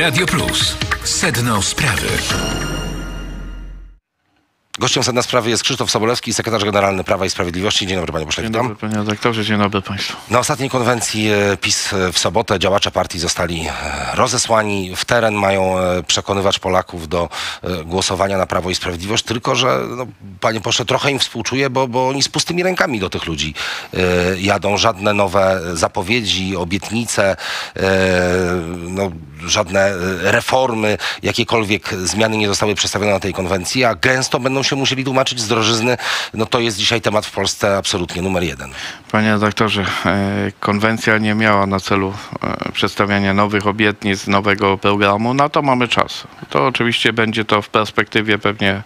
Radio Plus. Sedno sprawy. Gościem Sedna Sprawy jest Krzysztof Sobolewski, sekretarz generalny Prawa i Sprawiedliwości. Dzień dobry, panie pośle. Dzień dobry, panie redaktorze. Dzień dobry państwu. Na ostatniej konwencji PiS w sobotę działacze partii zostali rozesłani w teren. Mają przekonywać Polaków do głosowania na Prawo i Sprawiedliwość. Tylko że, no, panie pośle, trochę im współczuję, bo oni z pustymi rękami do tych ludzi jadą. Żadne nowe zapowiedzi, obietnice, no, żadne reformy, jakiekolwiek zmiany nie zostały przedstawione na tej konwencji, a gęsto będą się musieli tłumaczyć z drożyzny. No to jest dzisiaj temat w Polsce absolutnie numer jeden. Panie redaktorze, konwencja nie miała na celu przedstawiania nowych obietnic, nowego programu. Na to mamy czas. To oczywiście będzie to w perspektywie pewnie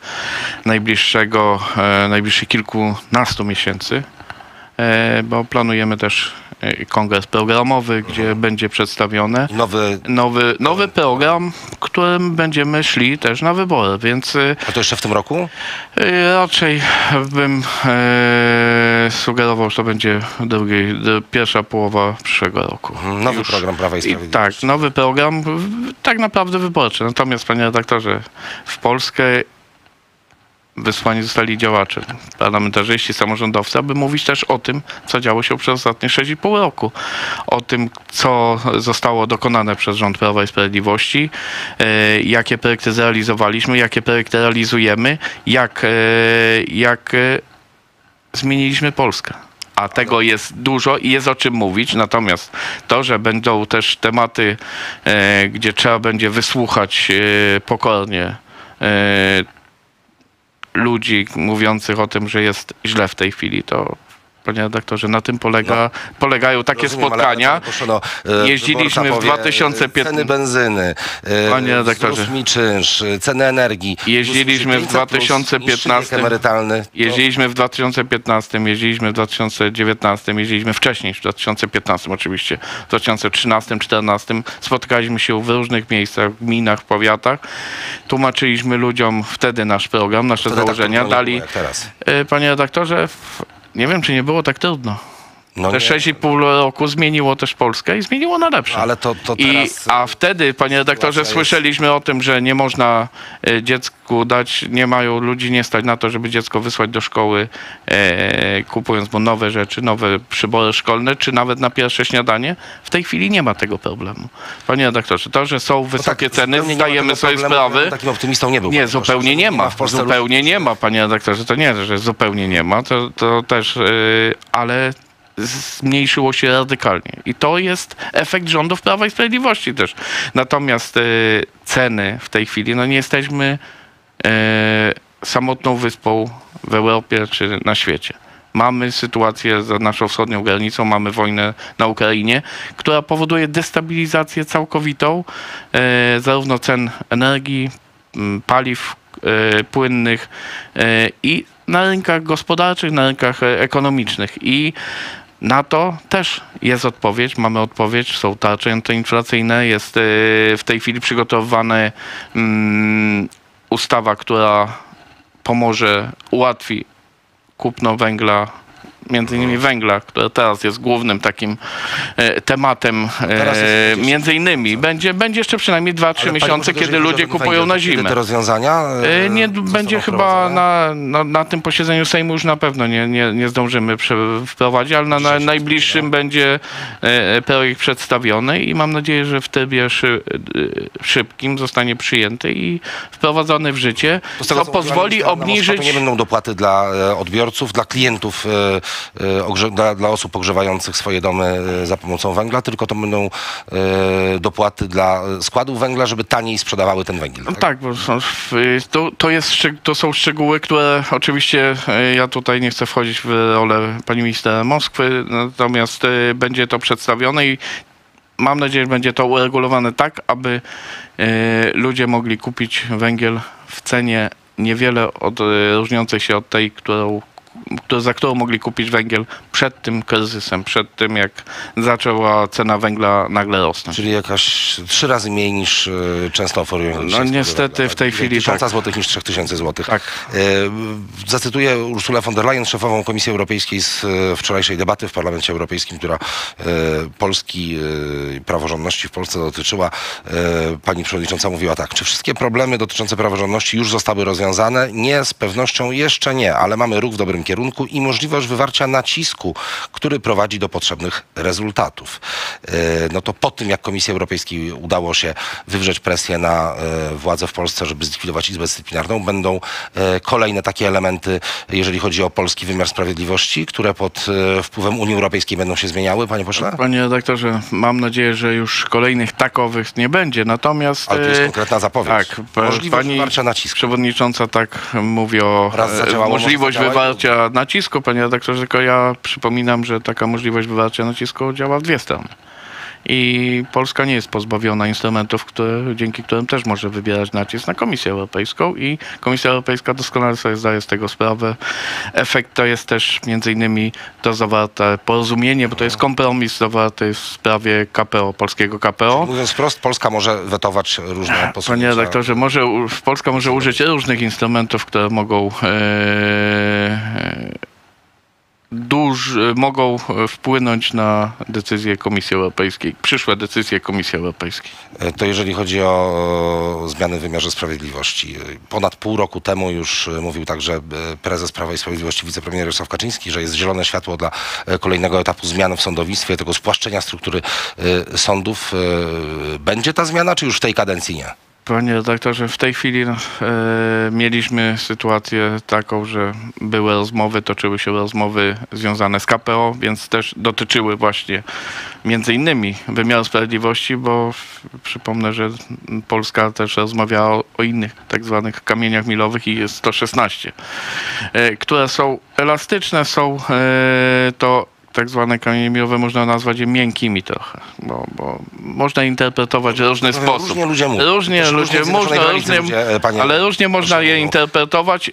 najbliższych kilkunastu miesięcy, bo planujemy też kongres programowy, gdzie będzie przedstawiony nowy program, którym będziemy szli też na wybory, więc... A to jeszcze w tym roku? Raczej bym sugerował, że to będzie pierwsza połowa przyszłego roku. Nowy program Prawa i Sprawiedliwości. Tak, nowy program tak naprawdę wyborczy. Natomiast, panie redaktorze, w Polskę wysłani zostali działacze, parlamentarzyści, samorządowcy, aby mówić też o tym, co działo się przez ostatnie 6,5 roku. O tym, co zostało dokonane przez rząd Prawa i Sprawiedliwości, jakie projekty zrealizowaliśmy, jakie projekty realizujemy, jak zmieniliśmy Polskę. A tego jest dużo i jest o czym mówić. Natomiast to, że będą też tematy, gdzie trzeba będzie wysłuchać pokornie ludzi mówiących o tym, że jest źle w tej chwili, to, panie redaktorze, na tym polegają takie spotkania. Ale, proszę, jeździliśmy w 2015... Ceny benzyny, panie redaktorze, wzrósł mi czynsz, ceny energii. Jeździliśmy w 2015... emerytalny. To... Jeździliśmy w 2015, jeździliśmy w 2019, jeździliśmy wcześniej, w 2015 oczywiście, w 2013, 2014. Spotkaliśmy się w różnych miejscach, w gminach, w powiatach. Tłumaczyliśmy ludziom wtedy nasz program, nasze założenia. Dali... Panie redaktorze... Nie wiem, czy nie było tak trudno. No te 6,5 roku zmieniło też Polskę i zmieniło na lepsze. Ale to teraz... A wtedy, panie redaktorze, słyszeliśmy o tym, że nie można dziecku dać, nie mają ludzi, nie stać na to, żeby dziecko wysłać do szkoły, kupując mu nowe rzeczy, nowe przybory szkolne, czy nawet na pierwsze śniadanie. W tej chwili nie ma tego problemu. Panie redaktorze, to, że są wysokie ceny, zdajemy sobie sprawy. Takim optymistą nie był. Nie, zupełnie nie ma. Zupełnie nie ma, panie redaktorze. To nie, że zupełnie nie ma. To też, ale... zmniejszyło się radykalnie. I to jest efekt rządów Prawa i Sprawiedliwości też. Natomiast ceny w tej chwili, no nie jesteśmy samotną wyspą w Europie czy na świecie. Mamy sytuację za naszą wschodnią granicą, mamy wojnę na Ukrainie, która powoduje destabilizację całkowitą zarówno cen energii, paliw płynnych i na rynkach gospodarczych, na rynkach ekonomicznych. I na to też jest odpowiedź, mamy odpowiedź, są tarcze antyinflacyjne, jest w tej chwili przygotowana ustawa, która pomoże, ułatwi kupno węgla, między innymi węgla, które teraz jest głównym takim tematem, między innymi. Będzie jeszcze przynajmniej 2-3 miesiące, kiedy ludzie kupują na zimę. Te rozwiązania? Nie będzie chyba na tym posiedzeniu Sejmu już na pewno nie zdążymy wprowadzić, ale na najbliższym będzie projekt przedstawiony i mam nadzieję, że w trybie szybkim zostanie przyjęty i wprowadzony w życie, co pozwoli obniżyć... Nie będą dopłaty dla odbiorców, dla klientów... Dla osób ogrzewających swoje domy za pomocą węgla, tylko to będą dopłaty dla składów węgla, żeby taniej sprzedawały ten węgiel. Tak, bo to są szczegóły, które oczywiście ja tutaj nie chcę wchodzić w rolę pani minister Moskwy, natomiast będzie to przedstawione i mam nadzieję, że będzie to uregulowane tak, aby ludzie mogli kupić węgiel w cenie niewiele różniącej się od tej, którą za którą mogli kupić węgiel przed tym kryzysem, przed tym jak zaczęła cena węgla nagle rosnąć. Czyli jakaś 3 razy mniej niż często oferują. No niestety w tej chwili tak. 1000 złotych niż 3000 złotych. Tak. Zacytuję Ursulę von der Leyen, szefową Komisji Europejskiej z wczorajszej debaty w Parlamencie Europejskim, która Polski, praworządności w Polsce dotyczyła. Pani przewodnicząca mówiła tak: czy wszystkie problemy dotyczące praworządności już zostały rozwiązane? Nie, z pewnością jeszcze nie, ale mamy ruch w dobrym kierunku i możliwość wywarcia nacisku, który prowadzi do potrzebnych rezultatów. No to po tym, jak Komisji Europejskiej udało się wywrzeć presję na władze w Polsce, żeby zlikwidować Izbę Dyscyplinarną, będą kolejne takie elementy, jeżeli chodzi o polski wymiar sprawiedliwości, które pod wpływem Unii Europejskiej będą się zmieniały, panie pośle? Panie redaktorze, mam nadzieję, że już kolejnych takowych nie będzie, natomiast... Ale to jest konkretna zapowiedź. Tak, możliwość wywarcia nacisku. Przewodnicząca tak mówi o możliwość wywarcia nacisku, panie redaktorze, tylko ja przypominam, że taka możliwość wywarcia nacisku działa w dwie strony. I Polska nie jest pozbawiona instrumentów, dzięki którym też może wybierać nacisk na Komisję Europejską i Komisja Europejska doskonale sobie zdaje z tego sprawę. Efekt to jest też między innymi to zawarte porozumienie, bo to jest kompromis zawarty w sprawie KPO, polskiego KPO. Mówiąc wprost, Polska może wetować różne posunięcia. Panie redaktorze, Polska może użyć różnych instrumentów, które mogą... mogą wpłynąć na decyzje Komisji Europejskiej, przyszłe decyzje Komisji Europejskiej. To jeżeli chodzi o zmiany w wymiarze sprawiedliwości. Ponad pół roku temu już mówił także prezes Prawa i Sprawiedliwości, wicepremier Jarosław Kaczyński, że jest zielone światło dla kolejnego etapu zmian w sądownictwie, tego spłaszczenia struktury sądów. Będzie ta zmiana, czy już w tej kadencji nie? Panie redaktorze, w tej chwili mieliśmy sytuację taką, że były rozmowy, toczyły się rozmowy związane z KPO, więc też dotyczyły właśnie między innymi wymiaru sprawiedliwości, bo przypomnę, że Polska też rozmawiała o innych tak zwanych kamieniach milowych i jest 116, które są elastyczne, są to... tak zwane kamienie milowe można nazwać je miękkimi trochę, bo można interpretować w różny sposób. Różnie można je interpretować,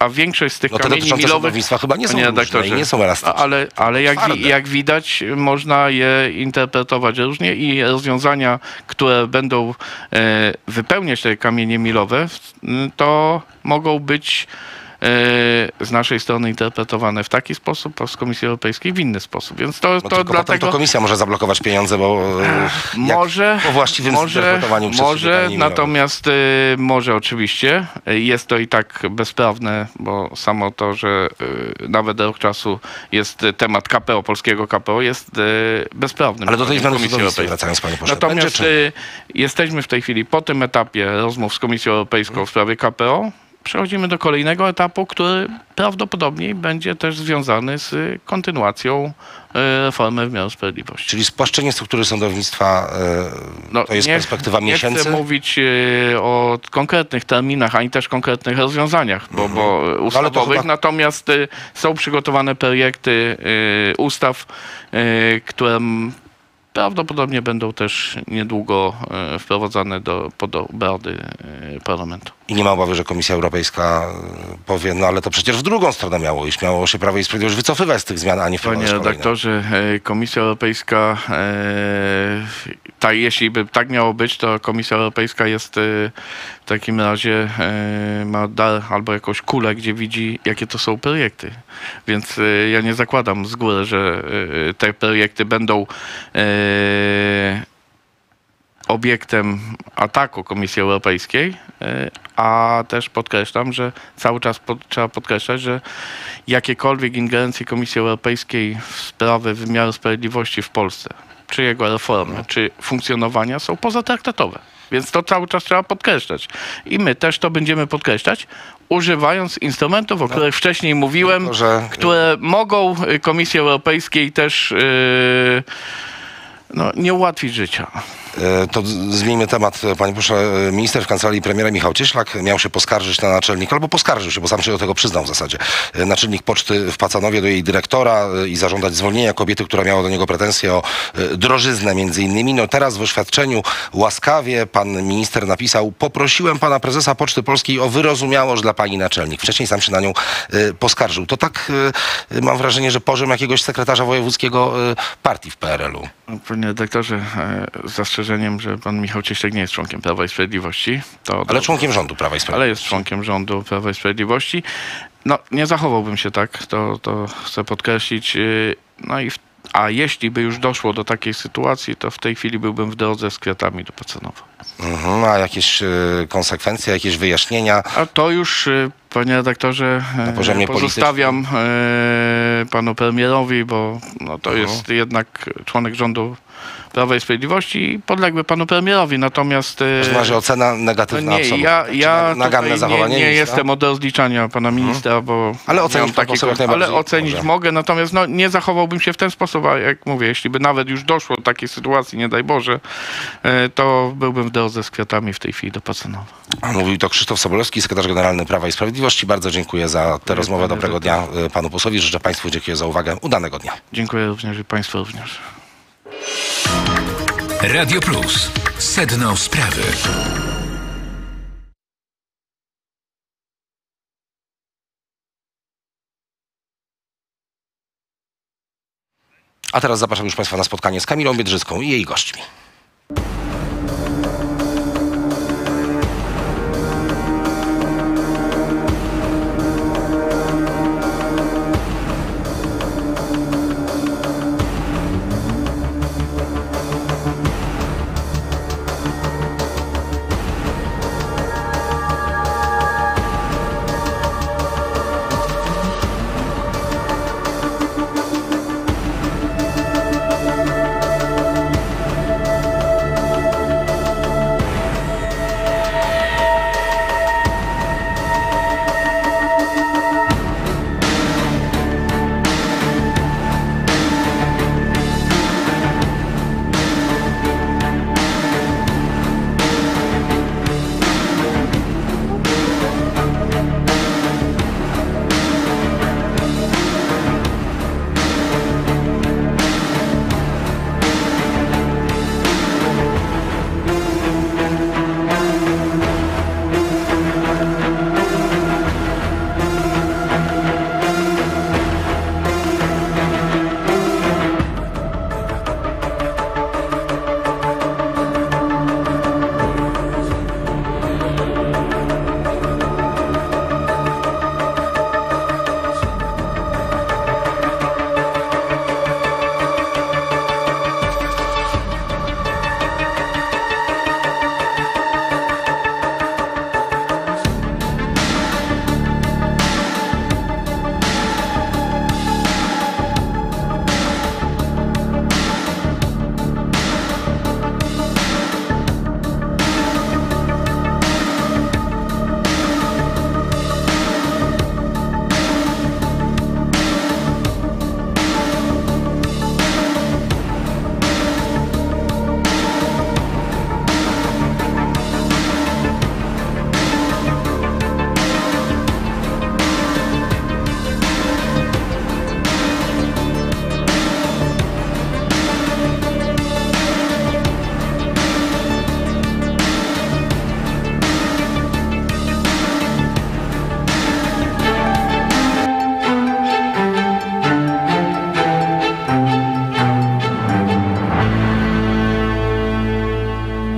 a większość z tych kamieni milowych chyba nie są różne i nie są elastyczne. Ale jak widać, można je interpretować różnie i rozwiązania, które będą wypełniać te kamienie milowe, to mogą być z naszej strony interpretowane w taki sposób, a z Komisji Europejskiej w inny sposób. Więc to dlatego... To Komisja może zablokować pieniądze, bo po właściwym interpretowaniu przez Może oczywiście. Jest to i tak bezprawne, bo samo to, że nawet rok czasu jest temat KPO, polskiego KPO, jest bezprawny. Ale do tej zmiany sądownictwa wracając, panie pośle. Natomiast jesteśmy w tej chwili po tym etapie rozmów z Komisją Europejską w sprawie KPO. Przechodzimy do kolejnego etapu, który prawdopodobnie będzie też związany z kontynuacją reformy wymiaru sprawiedliwości. Czyli spłaszczenie struktury sądownictwa to jest perspektywa miesięcy? Nie chcę mówić o konkretnych terminach, ani też konkretnych rozwiązaniach bo ustawowych. Chyba... Natomiast są przygotowane projekty ustaw, które... prawdopodobnie będą też niedługo wprowadzane pod obrady parlamentu. I nie ma obawy, że Komisja Europejska powie, no ale to przecież w drugą stronę miało iść. Miało się Prawo i Sprawiedliwość wycofywać z tych zmian, a nie wprowadzać kolejne. Panie redaktorze, Komisja Europejska, jeśli by tak miało być, to Komisja Europejska jest w takim razie, ma dar albo jakąś kulę, gdzie widzi, jakie to są projekty. Więc ja nie zakładam z góry, że te projekty będą obiektem ataku Komisji Europejskiej, a też podkreślam, że cały czas trzeba podkreślać, że jakiekolwiek ingerencje Komisji Europejskiej w sprawy wymiaru sprawiedliwości w Polsce, czy jego reformy, czy funkcjonowania są pozatraktatowe. Więc to cały czas trzeba podkreślać. I my też to będziemy podkreślać, używając instrumentów, o których wcześniej mówiłem, które mogą Komisji Europejskiej też nie ułatwić życia. To zmieńmy temat. Panie pośle, minister w kancelarii premiera Michał Cieślak miał się poskarżyć na naczelnik, albo poskarżył się, bo sam się do tego przyznał w zasadzie. Naczelnik poczty w Pacanowie do jej dyrektora i zażądać zwolnienia kobiety, która miała do niego pretensje o drożyznę między innymi. No teraz w oświadczeniu łaskawie pan minister napisał: poprosiłem pana prezesa Poczty Polskiej o wyrozumiałość dla pani naczelnik. Wcześniej sam się na nią poskarżył. To tak mam wrażenie, że poziom jakiegoś sekretarza wojewódzkiego partii w PRL-u. Panie redaktorze, zastrzeżeniem, że pan Michał Cieślak nie jest członkiem Prawa i Sprawiedliwości. Ale członkiem rządu Prawa i Sprawiedliwości. Ale jest członkiem rządu Prawa i Sprawiedliwości. No, nie zachowałbym się tak, to chcę podkreślić. No i a jeśli by już doszło do takiej sytuacji, to w tej chwili byłbym w drodze z kwiatami do Pacanowa. A jakieś konsekwencje, jakieś wyjaśnienia? A to już, panie redaktorze, pozostawiam panu premierowi, bo no, to jest jednak członek rządu Prawa i Sprawiedliwości i podległy panu premierowi. Natomiast to ocena negatywna. Nie, ja nie jestem od rozliczania pana ministra, bo ale ocenić, mogę, natomiast no, nie zachowałbym się w ten sposób, a jak mówię, jeśli by nawet już doszło do takiej sytuacji, nie daj Boże, to byłbym w drodze z kwiatami w tej chwili do Pacanowa. Mówił to Krzysztof Sobolewski, sekretarz generalny Prawa i Sprawiedliwości. Bardzo dziękuję za tę rozmowę. Dobrego dnia panu posłowi. Życzę państwu, dziękuję za uwagę. Udanego dnia. Dziękuję również i państwu również. Radio Plus. Sedno sprawy. A teraz zapraszam już państwa na spotkanie z Kamilą Biedrzycką i jej gośćmi.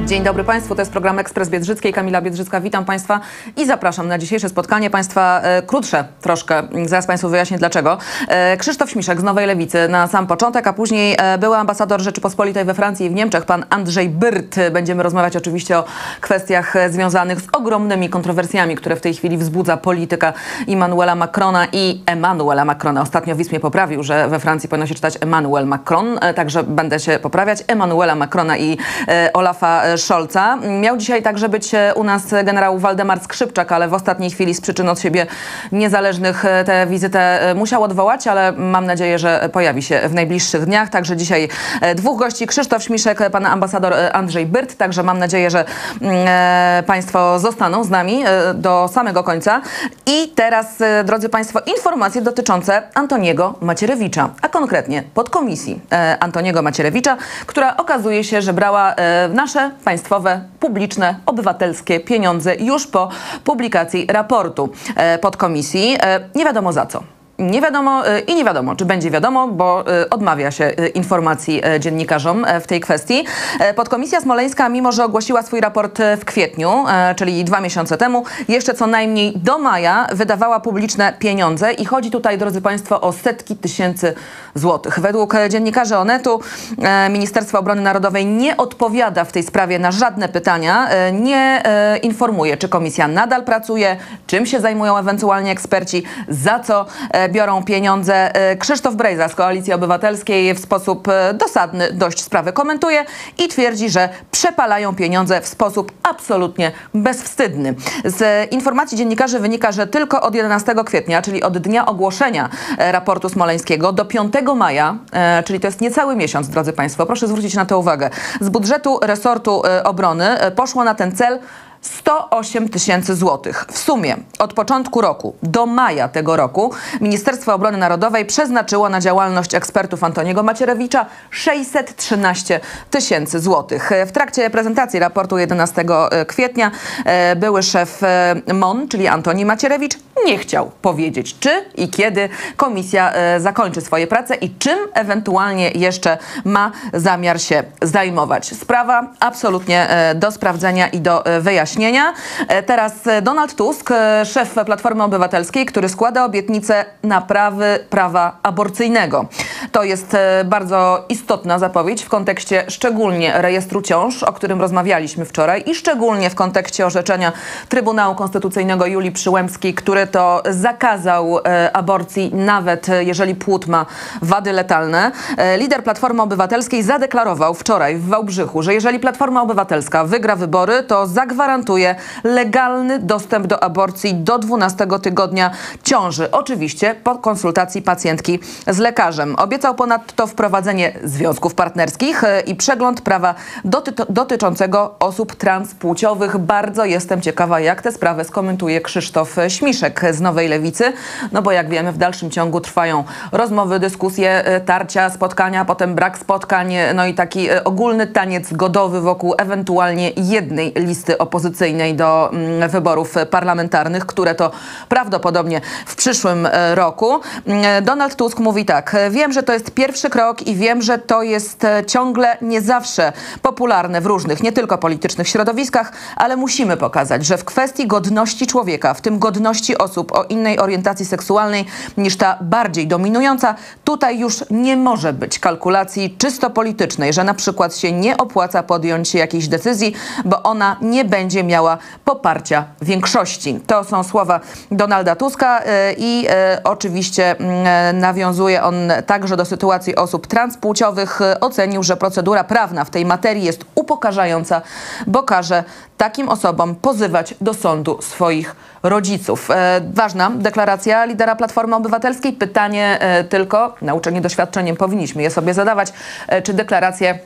Dzień dobry państwu, to jest program Ekspres Biedrzyckiej. Kamila Biedrzycka, witam państwa i zapraszam na dzisiejsze spotkanie państwa krótsze troszkę. Zaraz państwu wyjaśnię dlaczego. Krzysztof Śmiszek z Nowej Lewicy na sam początek, a później były ambasador Rzeczypospolitej we Francji i w Niemczech, pan Andrzej Byrt. Będziemy rozmawiać oczywiście o kwestiach związanych z ogromnymi kontrowersjami, które w tej chwili wzbudza polityka Emmanuela Macrona. Ostatnio WISP mnie poprawił, że we Francji powinno się czytać Emmanuel Macron, także będę się poprawiać. Emmanuela Macrona i Olafa Scholza. Miał dzisiaj także być u nas generał Waldemar Skrzypczak, ale w ostatniej chwili z przyczyn od siebie niezależnych tę wizytę musiał odwołać, ale mam nadzieję, że pojawi się w najbliższych dniach. Także dzisiaj dwóch gości, Krzysztof Śmiszek, pan ambasador Andrzej Byrt. Także mam nadzieję, że Państwo zostaną z nami do samego końca. I teraz, drodzy Państwo, informacje dotyczące Antoniego Macierewicza, a konkretnie podkomisji Antoniego Macierewicza, która okazuje się, że brała nasze państwowe, publiczne, obywatelskie pieniądze już po publikacji raportu podkomisji. Nie wiadomo za co. Nie wiadomo i nie wiadomo, czy będzie wiadomo, bo odmawia się informacji dziennikarzom w tej kwestii. Podkomisja Smoleńska, mimo że ogłosiła swój raport w kwietniu, czyli 2 miesiące temu, jeszcze co najmniej do maja wydawała publiczne pieniądze i chodzi tutaj, drodzy Państwo, o setki tysięcy złotych. Według dziennikarzy Onetu Ministerstwo Obrony Narodowej nie odpowiada w tej sprawie na żadne pytania, nie informuje, czy komisja nadal pracuje, czym się zajmują ewentualnie eksperci, za co biorą pieniądze. Krzysztof Brejza z Koalicji Obywatelskiej w sposób dosadny dość sprawę komentuje i twierdzi, że przepalają pieniądze w sposób absolutnie bezwstydny. Z informacji dziennikarzy wynika, że tylko od 11 kwietnia, czyli od dnia ogłoszenia raportu smoleńskiego do 5 maja, czyli to jest niecały miesiąc, drodzy Państwo, proszę zwrócić na to uwagę, z budżetu resortu obrony poszło na ten cel 108 tysięcy złotych. W sumie od początku roku do maja tego roku Ministerstwo Obrony Narodowej przeznaczyło na działalność ekspertów Antoniego Macierewicza 613 tysięcy złotych. W trakcie prezentacji raportu 11 kwietnia były szef MON, czyli Antoni Macierewicz, nie chciał powiedzieć, czy i kiedy komisja zakończy swoje prace i czym ewentualnie jeszcze ma zamiar się zajmować. Sprawa absolutnie do sprawdzenia i do wyjaśnienia. Teraz Donald Tusk, szef Platformy Obywatelskiej, który składa obietnicę naprawy prawa aborcyjnego. To jest bardzo istotna zapowiedź w kontekście szczególnie rejestru ciąż, o którym rozmawialiśmy wczoraj i szczególnie w kontekście orzeczenia Trybunału Konstytucyjnego Julii Przyłębskiej, który to zakazał aborcji, nawet jeżeli płód ma wady letalne. Lider Platformy Obywatelskiej zadeklarował wczoraj w Wałbrzychu, że jeżeli Platforma Obywatelska wygra wybory, to zagwarantuje legalny dostęp do aborcji do 12 tygodnia ciąży. Oczywiście po konsultacji pacjentki z lekarzem. Obiecał ponadto wprowadzenie związków partnerskich i przegląd prawa dotyczącego osób transpłciowych. Bardzo jestem ciekawa, jak tę sprawę skomentuje Krzysztof Śmiszek z Nowej Lewicy, no bo jak wiemy, w dalszym ciągu trwają rozmowy, dyskusje, tarcia, spotkania, potem brak spotkań, no i taki ogólny taniec godowy wokół ewentualnie jednej listy opozycyjnej do wyborów parlamentarnych, które to prawdopodobnie w przyszłym roku. Donald Tusk mówi tak: wiem, że to jest pierwszy krok i wiem, że to jest ciągle nie zawsze popularne w różnych, nie tylko politycznych środowiskach, ale musimy pokazać, że w kwestii godności człowieka, w tym godności osób o innej orientacji seksualnej niż ta bardziej dominująca, tutaj już nie może być kalkulacji czysto politycznej, że na przykład się nie opłaca podjąć jakiejś decyzji, bo ona nie będzie miała poparcia większości. To są słowa Donalda Tuska i oczywiście nawiązuje on także do sytuacji osób transpłciowych. Ocenił, że procedura prawna w tej materii jest upokarzająca, bo każe takim osobom pozywać do sądu swoich rodziców. Ważna deklaracja lidera Platformy Obywatelskiej. Pytanie tylko, nauczeni doświadczeniem powinniśmy je sobie zadawać, czy deklaracje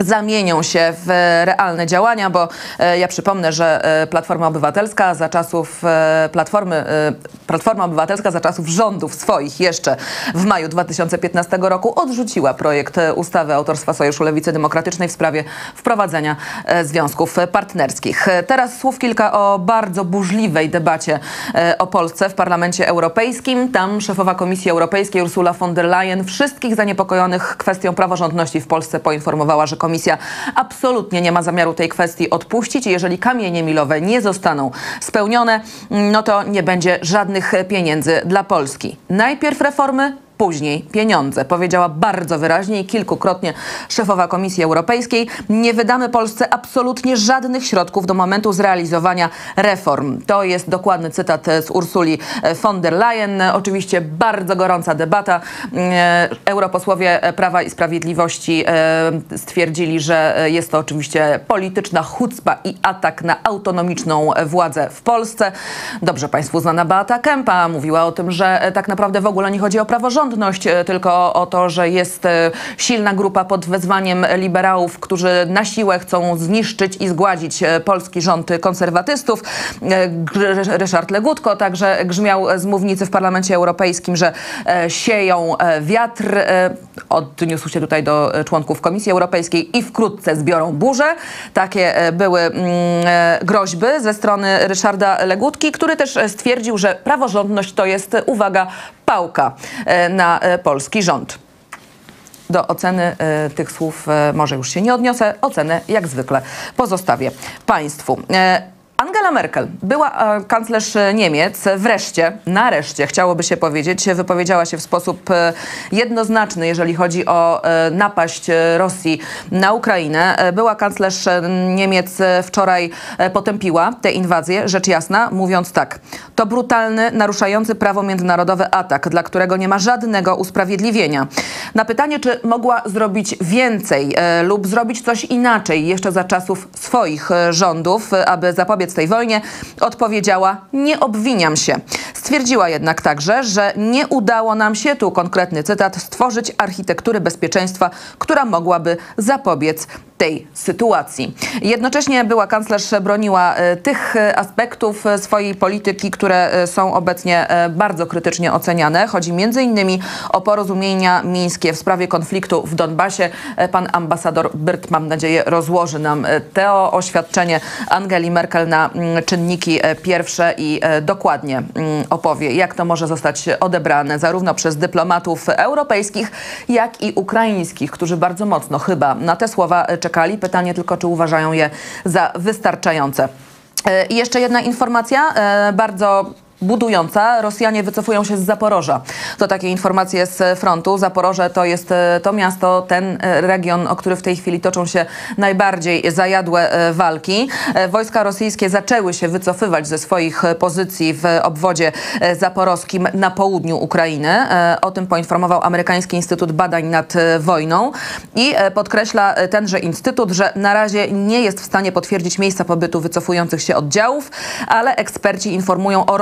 zamienią się w realne działania, bo ja przypomnę, że Platforma Obywatelska za czasów rządów swoich jeszcze w maju 2015 roku odrzuciła projekt ustawy autorstwa Sojuszu Lewicy Demokratycznej w sprawie wprowadzenia związków partnerskich. Teraz słów kilka o bardzo burzliwej debacie o Polsce w Parlamencie Europejskim. Tam szefowa Komisji Europejskiej Ursula von der Leyen wszystkich zaniepokojonych kwestią praworządności w Polsce poinformowała, że Komisja absolutnie nie ma zamiaru tej kwestii odpuścić i jeżeli kamienie milowe nie zostaną spełnione, no to nie będzie żadnych pieniędzy dla Polski. Najpierw reformy, później pieniądze. Powiedziała bardzo wyraźnie i kilkukrotnie szefowa Komisji Europejskiej: nie wydamy Polsce absolutnie żadnych środków do momentu zrealizowania reform. To jest dokładny cytat z Ursuli von der Leyen. Oczywiście bardzo gorąca debata. Europosłowie Prawa i Sprawiedliwości stwierdzili, że jest to oczywiście polityczna hucpa i atak na autonomiczną władzę w Polsce. Dobrze Państwu znana Beata Kempa mówiła o tym, że tak naprawdę w ogóle nie chodzi o praworządność, tylko o to, że jest silna grupa pod wezwaniem liberałów, którzy na siłę chcą zniszczyć i zgładzić polski rząd konserwatystów. Ryszard Legutko także grzmiał z mównicy w Parlamencie Europejskim, że sieją wiatr. Odniósł się tutaj do członków Komisji Europejskiej: i wkrótce zbiorą burzę. Takie były groźby ze strony Ryszarda Legutki, który też stwierdził, że praworządność to jest, uwaga, pałka na polski rząd. Do oceny tych słów może już się nie odniosę. Ocenę jak zwykle pozostawię Państwu. Angela Merkel, była kanclerz Niemiec, wreszcie, nareszcie, chciałoby się powiedzieć, wypowiedziała się w sposób jednoznaczny, jeżeli chodzi o napaść Rosji na Ukrainę. Była kanclerz Niemiec wczoraj potępiła tę inwazję, rzecz jasna, mówiąc tak: to brutalny, naruszający prawo międzynarodowe atak, dla którego nie ma żadnego usprawiedliwienia. Na pytanie, czy mogła zrobić więcej lub zrobić coś inaczej jeszcze za czasów swoich rządów, aby zapobiec tej wojnie, odpowiedziała: nie obwiniam się. Stwierdziła jednak także, że nie udało nam się, tu konkretny cytat, stworzyć architektury bezpieczeństwa, która mogłaby zapobiec tej sytuacji. Jednocześnie była kanclerz broniła tych aspektów swojej polityki, które są obecnie bardzo krytycznie oceniane. Chodzi m.in. o porozumienia mińskie w sprawie konfliktu w Donbasie. Pan ambasador Byrt, mam nadzieję, rozłoży nam to oświadczenie Angeli Merkel na czynniki pierwsze i dokładnie opowie, jak to może zostać odebrane zarówno przez dyplomatów europejskich, jak i ukraińskich, którzy bardzo mocno chyba na te słowa czekali. Pytanie tylko, czy uważają je za wystarczające. I jeszcze jedna informacja, bardzo budująca. Rosjanie wycofują się z Zaporoża. To takie informacje z frontu. Zaporoże to jest to miasto, ten region, o który w tej chwili toczą się najbardziej zajadłe walki. Wojska rosyjskie zaczęły się wycofywać ze swoich pozycji w obwodzie zaporowskim na południu Ukrainy. O tym poinformował Amerykański Instytut Badań nad Wojną i podkreśla tenże instytut, że na razie nie jest w stanie potwierdzić miejsca pobytu wycofujących się oddziałów, ale eksperci informują o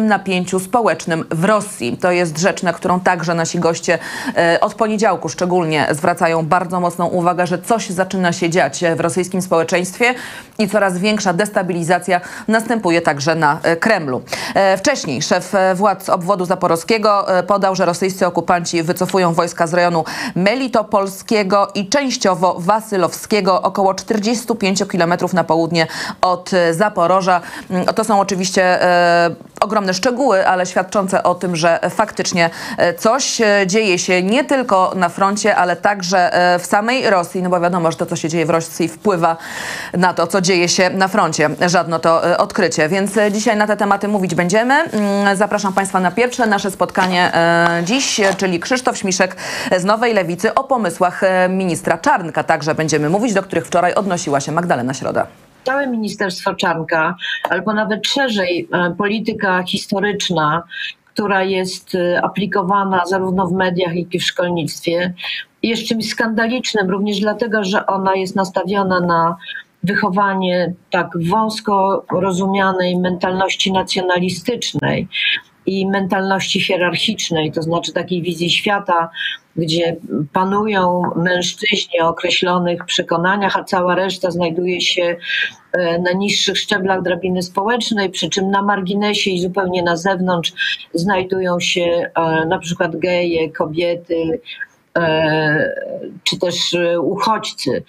napięciu społecznym w Rosji. To jest rzecz, na którą także nasi goście od poniedziałku szczególnie zwracają bardzo mocną uwagę, że coś zaczyna się dziać w rosyjskim społeczeństwie i coraz większa destabilizacja następuje także na Kremlu. Wcześniej szef władz obwodu zaporowskiego podał, że rosyjscy okupanci wycofują wojska z rejonu melitopolskiego i częściowo wasylowskiego około 45 km na południe od Zaporoża. To są oczywiście ogromne szczegóły, ale świadczące o tym, że faktycznie coś dzieje się nie tylko na froncie, ale także w samej Rosji, no bo wiadomo, że to, co się dzieje w Rosji, wpływa na to, co dzieje się na froncie. Żadno to odkrycie. Więc dzisiaj na te tematy mówić będziemy. Zapraszam Państwa na pierwsze nasze spotkanie dziś, czyli Krzysztof Śmiszek z Nowej Lewicy o pomysłach ministra Czarnka. Także będziemy mówić, do których wczoraj odnosiła się Magdalena Środa. Całe ministerstwo Czarnka, albo nawet szerzej polityka historyczna, która jest aplikowana zarówno w mediach, jak i w szkolnictwie, jest czymś skandalicznym, również dlatego, że ona jest nastawiona na wychowanie tak wąsko rozumianej mentalności nacjonalistycznej i mentalności hierarchicznej, to znaczy takiej wizji świata, gdzie panują mężczyźni o określonych przekonaniach, a cała reszta znajduje się na niższych szczeblach drabiny społecznej, przy czym na marginesie i zupełnie na zewnątrz znajdują się na przykład geje, kobiety czy też uchodźcy.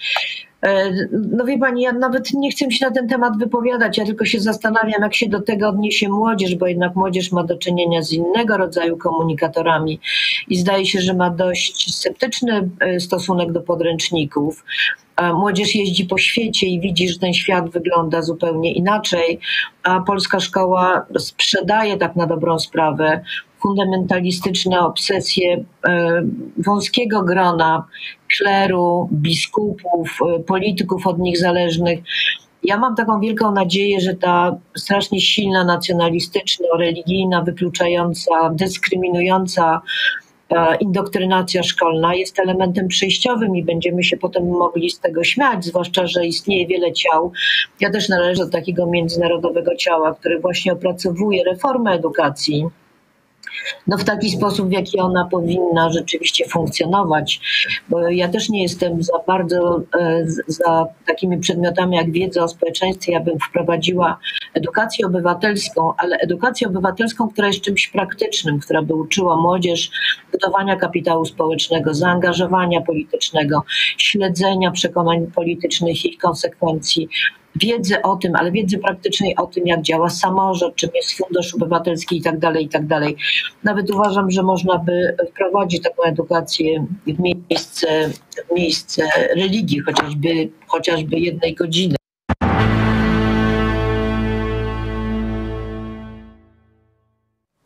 No wie pani, ja nawet nie chcę się na ten temat wypowiadać, ja tylko się zastanawiam, jak się do tego odniesie młodzież, bo jednak młodzież ma do czynienia z innego rodzaju komunikatorami i zdaje się, że ma dość sceptyczny stosunek do podręczników. Młodzież jeździ po świecie i widzi, że ten świat wygląda zupełnie inaczej, a polska szkoła sprzedaje tak na dobrą sprawę fundamentalistyczne obsesje wąskiego grona kleru, biskupów, polityków od nich zależnych. Ja mam taką wielką nadzieję, że ta strasznie silna, nacjonalistyczna, religijna, wykluczająca, dyskryminująca indoktrynacja szkolna jest elementem przejściowym i będziemy się potem mogli z tego śmiać, zwłaszcza że istnieje wiele ciał. Ja też należę do takiego międzynarodowego ciała, które właśnie opracowuje reformę edukacji. No w taki sposób, w jaki ona powinna rzeczywiście funkcjonować. Bo ja też nie jestem za bardzo za takimi przedmiotami jak wiedza o społeczeństwie. Ja bym wprowadziła edukację obywatelską, ale edukację obywatelską, która jest czymś praktycznym, która by uczyła młodzież budowania kapitału społecznego, zaangażowania politycznego, śledzenia przekonań politycznych i ich konsekwencji. Wiedzy o tym, ale wiedzy praktycznej o tym, jak działa samorząd, czym jest fundusz obywatelski i tak dalej, i tak dalej. Nawet uważam, że można by wprowadzić taką edukację w miejsce religii, chociażby jednej godziny.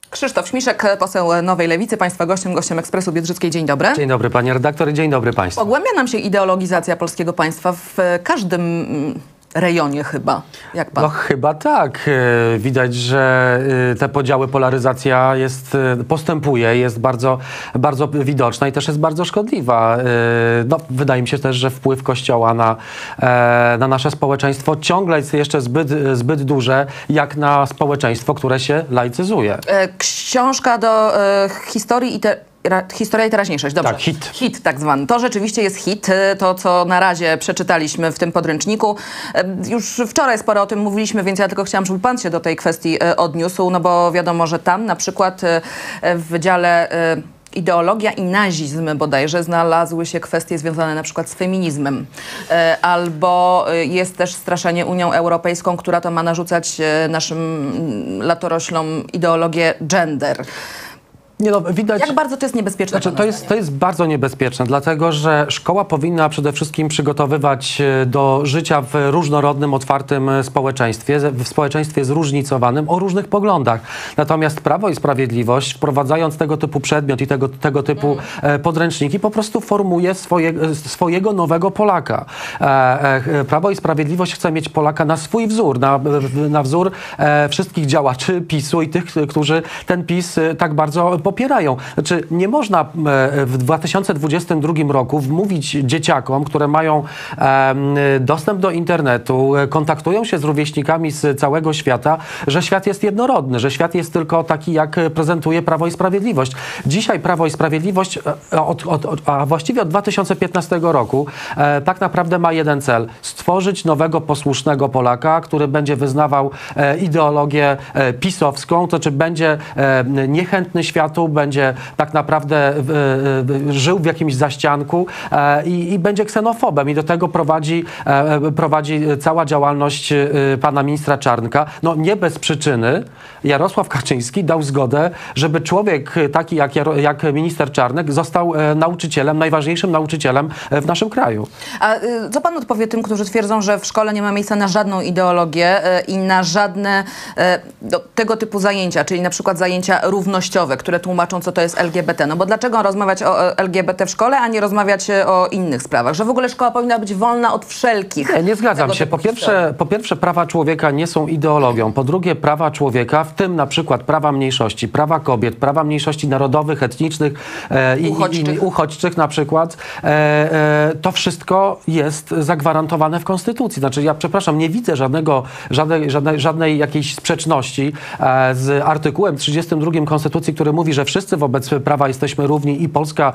Krzysztof Śmiszek, poseł Nowej Lewicy, Państwa gościem Ekspresu Biedrzyckiej. Dzień dobry. Dzień dobry, Pani redaktor i dzień dobry Państwu. Pogłębia nam się ideologizacja polskiego państwa w każdym rejonie chyba. Jak pan? No chyba tak. Widać, że te podziały, polaryzacja postępuje, jest bardzo, bardzo widoczna i też jest bardzo szkodliwa. No, wydaje mi się też, że wpływ Kościoła na nasze społeczeństwo ciągle jest jeszcze zbyt duże, jak na społeczeństwo, które się laicyzuje. Książka do historii i Historia i teraźniejszość, dobrze. Tak, hit. Hit tak zwany. To rzeczywiście jest hit, to co na razie przeczytaliśmy w tym podręczniku. Już wczoraj sporo o tym mówiliśmy, więc ja tylko chciałam, żeby pan się do tej kwestii odniósł, no bo wiadomo, że tam na przykład w dziale ideologia i nazizm bodajże znalazły się kwestie związane na przykład z feminizmem. Albo jest też straszenie Unią Europejską, która to ma narzucać naszym latoroślom ideologię gender. Nie, no, widać, jak bardzo to jest niebezpieczne? Znaczy, to jest bardzo niebezpieczne, dlatego że szkoła powinna przede wszystkim przygotowywać do życia w różnorodnym, otwartym społeczeństwie, w społeczeństwie zróżnicowanym o różnych poglądach. Natomiast Prawo i Sprawiedliwość, wprowadzając tego typu przedmiot i tego typu podręczniki, po prostu formuje swojego nowego Polaka. Prawo i Sprawiedliwość chce mieć Polaka na swój wzór, na wzór wszystkich działaczy PiS-u i tych, którzy ten PiS tak bardzo popierają. Znaczy, nie można w 2022 roku wmówić dzieciakom, które mają dostęp do internetu, kontaktują się z rówieśnikami z całego świata, że świat jest jednorodny, że świat jest tylko taki, jak prezentuje Prawo i Sprawiedliwość. Dzisiaj Prawo i Sprawiedliwość, a właściwie od 2015 roku, tak naprawdę ma jeden cel. Stworzyć nowego, posłusznego Polaka, który będzie wyznawał ideologię pisowską, to znaczy będzie niechętny światu, będzie tak naprawdę żył w jakimś zaścianku i będzie ksenofobem. I do tego prowadzi cała działalność pana ministra Czarnka. No nie bez przyczyny Jarosław Kaczyński dał zgodę, żeby człowiek taki jak minister Czarnek został nauczycielem, najważniejszym nauczycielem w naszym kraju. A co pan odpowie tym, którzy twierdzą, że w szkole nie ma miejsca na żadną ideologię i na żadne tego typu zajęcia, czyli na przykład zajęcia równościowe, które tłumaczą, co to jest LGBT. No bo dlaczego rozmawiać o LGBT w szkole, a nie rozmawiać o innych sprawach? Że w ogóle szkoła powinna być wolna od wszelkich. Nie zgadzam się. Po pierwsze, prawa człowieka nie są ideologią. Po drugie, prawa człowieka, w tym na przykład prawa mniejszości, prawa kobiet, prawa mniejszości narodowych, etnicznych i uchodźczych na przykład, to wszystko jest zagwarantowane w Konstytucji. Znaczy ja, przepraszam, nie widzę żadnej jakiejś sprzeczności z artykułem 32 Konstytucji, który mówi, że wszyscy wobec prawa jesteśmy równi i Polska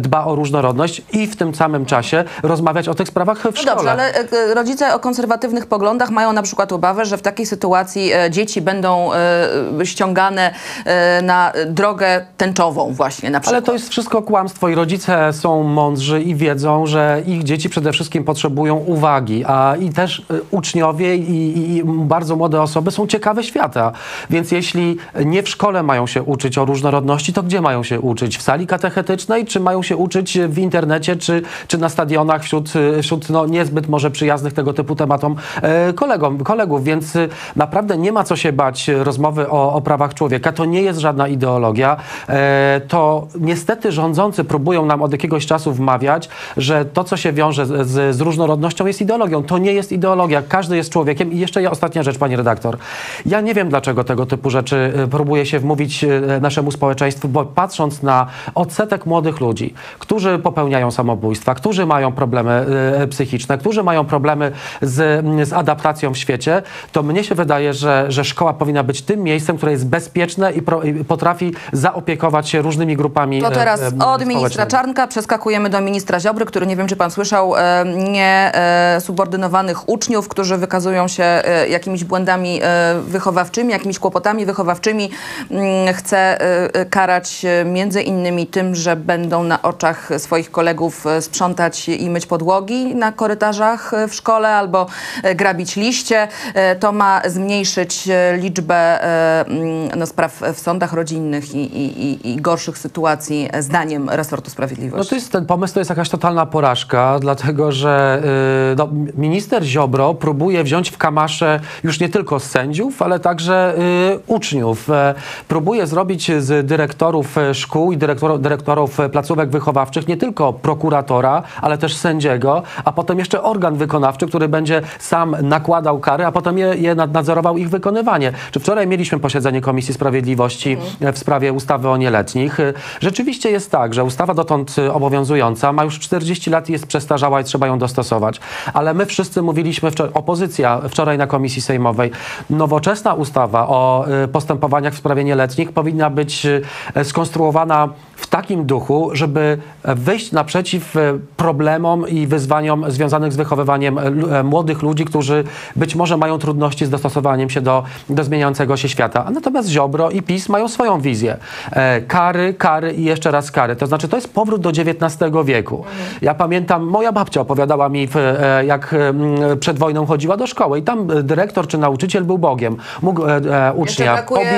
dba o różnorodność i w tym samym czasie rozmawiać o tych sprawach w szkole. Dobrze, ale rodzice o konserwatywnych poglądach mają na przykład obawę, że w takiej sytuacji dzieci będą ściągane na drogę tęczową właśnie na przykład. Ale to jest wszystko kłamstwo i rodzice są mądrzy i wiedzą, że ich dzieci przede wszystkim potrzebują uwagi, a i też uczniowie i bardzo młode osoby są ciekawe świata. Więc jeśli nie w szkole mają się uczyć o różnorodności, to gdzie mają się uczyć? W sali katechetycznej, czy mają się uczyć w internecie, czy na stadionach wśród no, niezbyt może przyjaznych tego typu tematom kolegów? Więc naprawdę nie ma co się bać rozmowy o prawach człowieka. To nie jest żadna ideologia. To niestety rządzący próbują nam od jakiegoś czasu wmawiać, że to, co się wiąże z różnorodnością, jest ideologią. To nie jest ideologia. Każdy jest człowiekiem. I jeszcze ostatnia rzecz, pani redaktor. Ja nie wiem, dlaczego tego typu rzeczy próbuje się wmówić naszemu społeczeństwu, bo patrząc na odsetek młodych ludzi, którzy popełniają samobójstwa, którzy mają problemy psychiczne, którzy mają problemy z adaptacją w świecie, to mnie się wydaje, że szkoła powinna być tym miejscem, które jest bezpieczne i potrafi zaopiekować się różnymi grupami. To teraz od ministra Czarnka przeskakujemy do ministra Ziobry, który, nie wiem, czy pan słyszał, niesubordynowanych uczniów, którzy wykazują się jakimiś błędami wychowawczymi, jakimiś kłopotami wychowawczymi, chce karać między innymi tym, że będą na oczach swoich kolegów sprzątać i myć podłogi na korytarzach w szkole albo grabić liście. To ma zmniejszyć liczbę no, spraw w sądach rodzinnych i gorszych sytuacji, zdaniem resortu sprawiedliwości. No to jest, ten pomysł to jest jakaś totalna porażka, dlatego że no, minister Ziobro próbuje wziąć w kamasze już nie tylko sędziów, ale także uczniów. Próbuje zrobić z dyrektorów szkół i dyrektorów placówek wychowawczych nie tylko prokuratora, ale też sędziego, a potem jeszcze organ wykonawczy, który będzie sam nakładał kary, a potem je nadzorował ich wykonywanie. Czy wczoraj mieliśmy posiedzenie Komisji Sprawiedliwości w sprawie ustawy o nieletnich. Rzeczywiście jest tak, że ustawa dotąd obowiązująca ma już 40 lat i jest przestarzała i trzeba ją dostosować. Ale my wszyscy mówiliśmy, opozycja wczoraj na Komisji Sejmowej, nowoczesna ustawa o postępowaniach w sprawie nieletnich powinna być skonstruowana w takim duchu, żeby wyjść naprzeciw problemom i wyzwaniom związanych z wychowywaniem młodych ludzi, którzy być może mają trudności z dostosowaniem się do zmieniającego się świata. Natomiast Ziobro i PiS mają swoją wizję. Kary, kary i jeszcze raz kary. To znaczy, to jest powrót do XIX wieku. Ja pamiętam, moja babcia opowiadała mi, jak przed wojną chodziła do szkoły i tam dyrektor czy nauczyciel był Bogiem. Mógł ucznia pobić...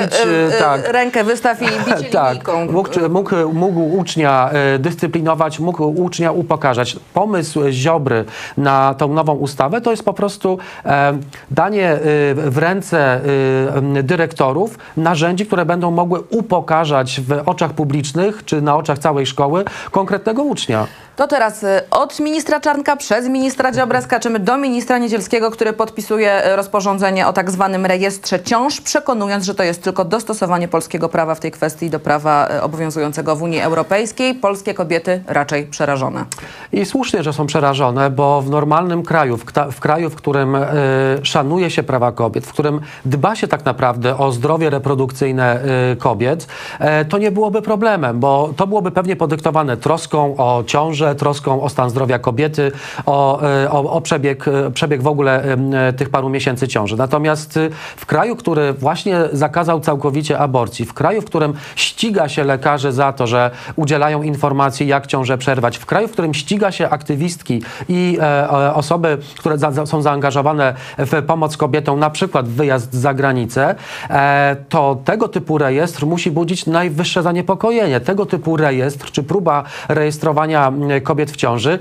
tak. Rękę wystaw i bić linijką. Mógł ucznia dyscyplinować, mógł ucznia upokarzać. Pomysł Ziobry na tą nową ustawę to jest po prostu danie w ręce dyrektorów narzędzi, które będą mogły upokarzać w oczach publicznych czy na oczach całej szkoły konkretnego ucznia. To teraz od ministra Czarnka przez ministra Ziobrę skaczymy do ministra Niedzielskiego, który podpisuje rozporządzenie o tak zwanym rejestrze ciąż, przekonując, że to jest tylko dostosowanie polskiego prawa w tej kwestii do prawa obowiązującego w Unii Europejskiej. Polskie kobiety raczej przerażone. I słusznie, że są przerażone, bo w normalnym kraju, w kraju, w którym szanuje się prawa kobiet, w którym dba się tak naprawdę o zdrowie reprodukcyjne kobiet, to nie byłoby problemem, bo to byłoby pewnie podyktowane troską o ciążę, troską o stan zdrowia kobiety, o przebieg w ogóle tych paru miesięcy ciąży. Natomiast w kraju, który właśnie zakazał całkowicie aborcji, w kraju, w którym ściga się lekarzy za to, że udzielają informacji, jak ciążę przerwać, w kraju, w którym ściga się aktywistki i osoby, które są zaangażowane w pomoc kobietom, na przykład w wyjazd za granicę, to tego typu rejestr musi budzić najwyższe zaniepokojenie. Tego typu rejestr, czy próba rejestrowania kobiet w ciąży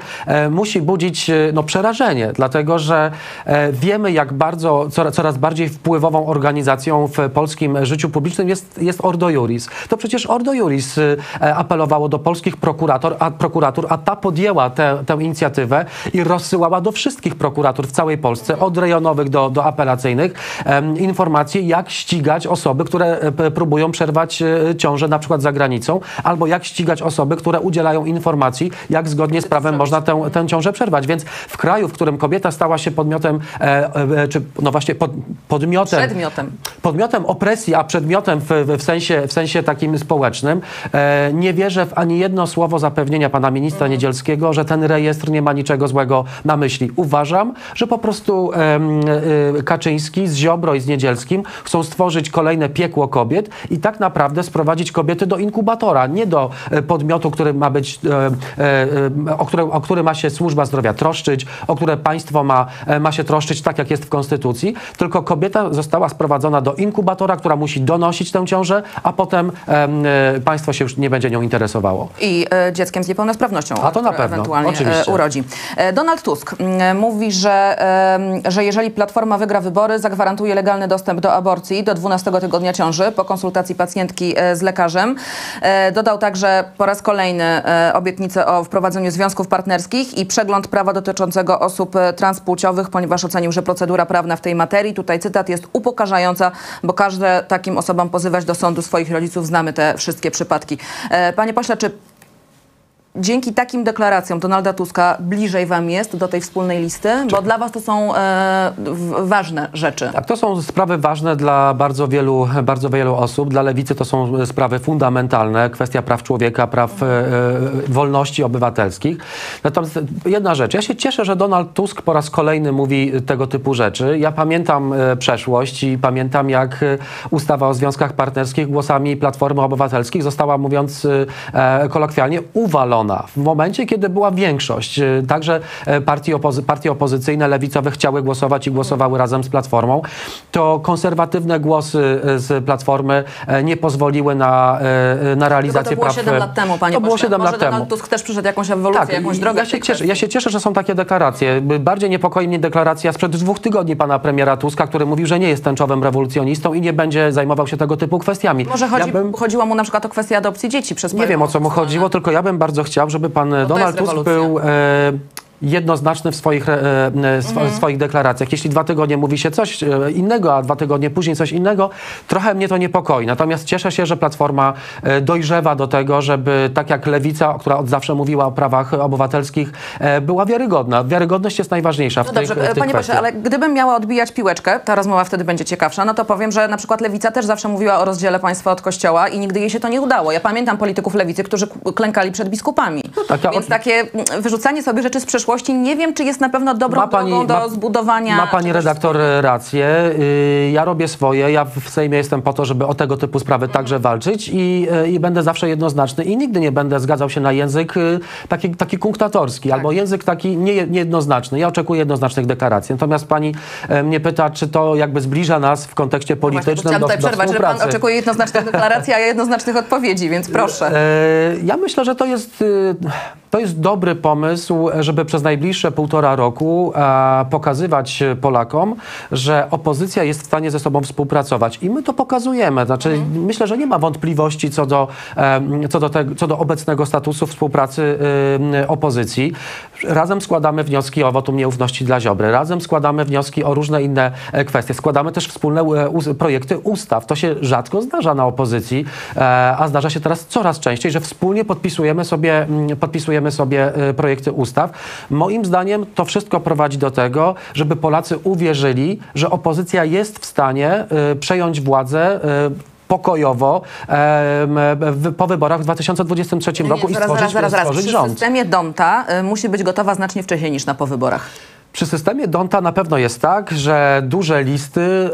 musi budzić no, przerażenie, dlatego że wiemy, jak bardzo coraz bardziej wpływową organizacją w polskim życiu publicznym jest Ordo Iuris. To przecież Ordo Iuris apelowało do polskich prokuratur, a ta podjęła tę inicjatywę i rozsyłała do wszystkich prokuratur w całej Polsce, od rejonowych do apelacyjnych, informacje, jak ścigać osoby, które próbują przerwać ciążę na przykład za granicą, albo jak ścigać osoby, które udzielają informacji, jak zgodnie z prawem można tę ciążę przerwać. Więc w kraju, w którym kobieta stała się podmiotem, podmiotem opresji, a przedmiotem w sensie takim społecznym, nie wierzę w ani jedno słowo zapewnienia pana ministra Niedzielskiego, że ten rejestr nie ma niczego złego na myśli. Uważam, że po prostu Kaczyński z Ziobro i z Niedzielskim chcą stworzyć kolejne piekło kobiet i tak naprawdę sprowadzić kobiety do inkubatora, nie do podmiotu, który ma być o które ma się służba zdrowia troszczyć, o które państwo ma się troszczyć, tak jak jest w Konstytucji, tylko kobieta została sprowadzona do inkubatora, która musi donosić tę ciążę, a potem państwo się już nie będzie nią interesowało. I dzieckiem z niepełnosprawnością, a to na pewno ewentualnie urodzi. Donald Tusk mówi, że jeżeli Platforma wygra wybory, zagwarantuje legalny dostęp do aborcji do 12 tygodnia ciąży po konsultacji pacjentki z lekarzem. Dodał także po raz kolejny obietnicę o wprowadzeniu związków partnerskich i przegląd prawa dotyczącego osób transpłciowych, ponieważ ocenił, że procedura prawna w tej materii, tutaj cytat, jest upokarzająca, bo każde takim osobom pozywać do sądu swoich rodziców, znamy te wszystkie przypadki. Panie pośle, czy dzięki takim deklaracjom Donalda Tuska bliżej wam jest do tej wspólnej listy? Bo dla was to są ważne rzeczy. Tak, to są sprawy ważne dla bardzo wielu osób. Dla Lewicy to są sprawy fundamentalne. Kwestia praw człowieka, praw wolności obywatelskich. Natomiast jedna rzecz. Ja się cieszę, że Donald Tusk po raz kolejny mówi tego typu rzeczy. Ja pamiętam przeszłość i pamiętam, jak ustawa o związkach partnerskich głosami Platformy Obywatelskiej została, mówiąc kolokwialnie, uwalona. W momencie, kiedy była większość, także partie opozycyjne, lewicowe chciały głosować i głosowały razem z Platformą, to konserwatywne głosy z Platformy nie pozwoliły na realizację praw. To było 7 lat temu, panie pośle. Donald Tusk też przyszedł jakąś ewolucję, tak, jakąś drogę. Ja się cieszę, że są takie deklaracje. Bardziej niepokoi mnie deklaracja sprzed 2 tygodni pana premiera Tuska, który mówił, że nie jest tęczowym rewolucjonistą i nie będzie zajmował się tego typu kwestiami. Może chodziło mu na przykład o kwestię adopcji dzieci przez Nie wiem, o co mu chodziło, tylko ja bym bardzo chciał, żeby pan Donald Tusk był jednoznaczny w swoich deklaracjach. Jeśli 2 tygodnie mówi się coś innego, a 2 tygodnie później coś innego, trochę mnie to niepokoi. Natomiast cieszę się, że Platforma dojrzewa do tego, żeby tak jak Lewica, która od zawsze mówiła o prawach obywatelskich, była wiarygodna. Wiarygodność jest najważniejsza w tej kwestii. Panie pośle, ale gdybym miała odbijać piłeczkę, ta rozmowa wtedy będzie ciekawsza, no to powiem, że na przykład Lewica też zawsze mówiła o rozdziale państwa od kościoła i nigdy jej się to nie udało. Ja pamiętam polityków Lewicy, którzy klękali przed biskupami. No tak, więc takie wyrzucanie sobie rzeczy z przeszłości, nie wiem, czy jest na pewno dobrą drogą do zbudowania... Ma pani redaktor rację. Ja robię swoje. Ja w Sejmie jestem po to, żeby o tego typu sprawy także walczyć i będę zawsze jednoznaczny i nigdy nie będę zgadzał się na język taki kunktatorski, tak, albo język taki niejednoznaczny. Ja oczekuję jednoznacznych deklaracji. Natomiast pani mnie pyta, czy to jakby zbliża nas w kontekście politycznym do współpracy. Chciałam tutaj przerwać, że pan oczekuje jednoznacznych deklaracji, a jednoznacznych odpowiedzi, więc proszę. Ja myślę, że to jest dobry pomysł, żeby przez najbliższe 1,5 roku pokazywać Polakom, że opozycja jest w stanie ze sobą współpracować. I my to pokazujemy. Znaczy, myślę, że nie ma wątpliwości co do obecnego statusu współpracy opozycji. Razem składamy wnioski o wotum nieufności dla Ziobry. Razem składamy wnioski o różne inne kwestie. Składamy też wspólne projekty ustaw. To się rzadko zdarza na opozycji, a zdarza się teraz coraz częściej, że wspólnie podpisujemy sobie projekty ustaw. Moim zdaniem to wszystko prowadzi do tego, żeby Polacy uwierzyli, że opozycja jest w stanie przejąć władzę pokojowo po wyborach w 2023 roku i stworzyć rząd. W systemie D'Hondta musi być gotowa znacznie wcześniej niż po wyborach. Przy systemie D'Hondta na pewno jest tak, że duże listy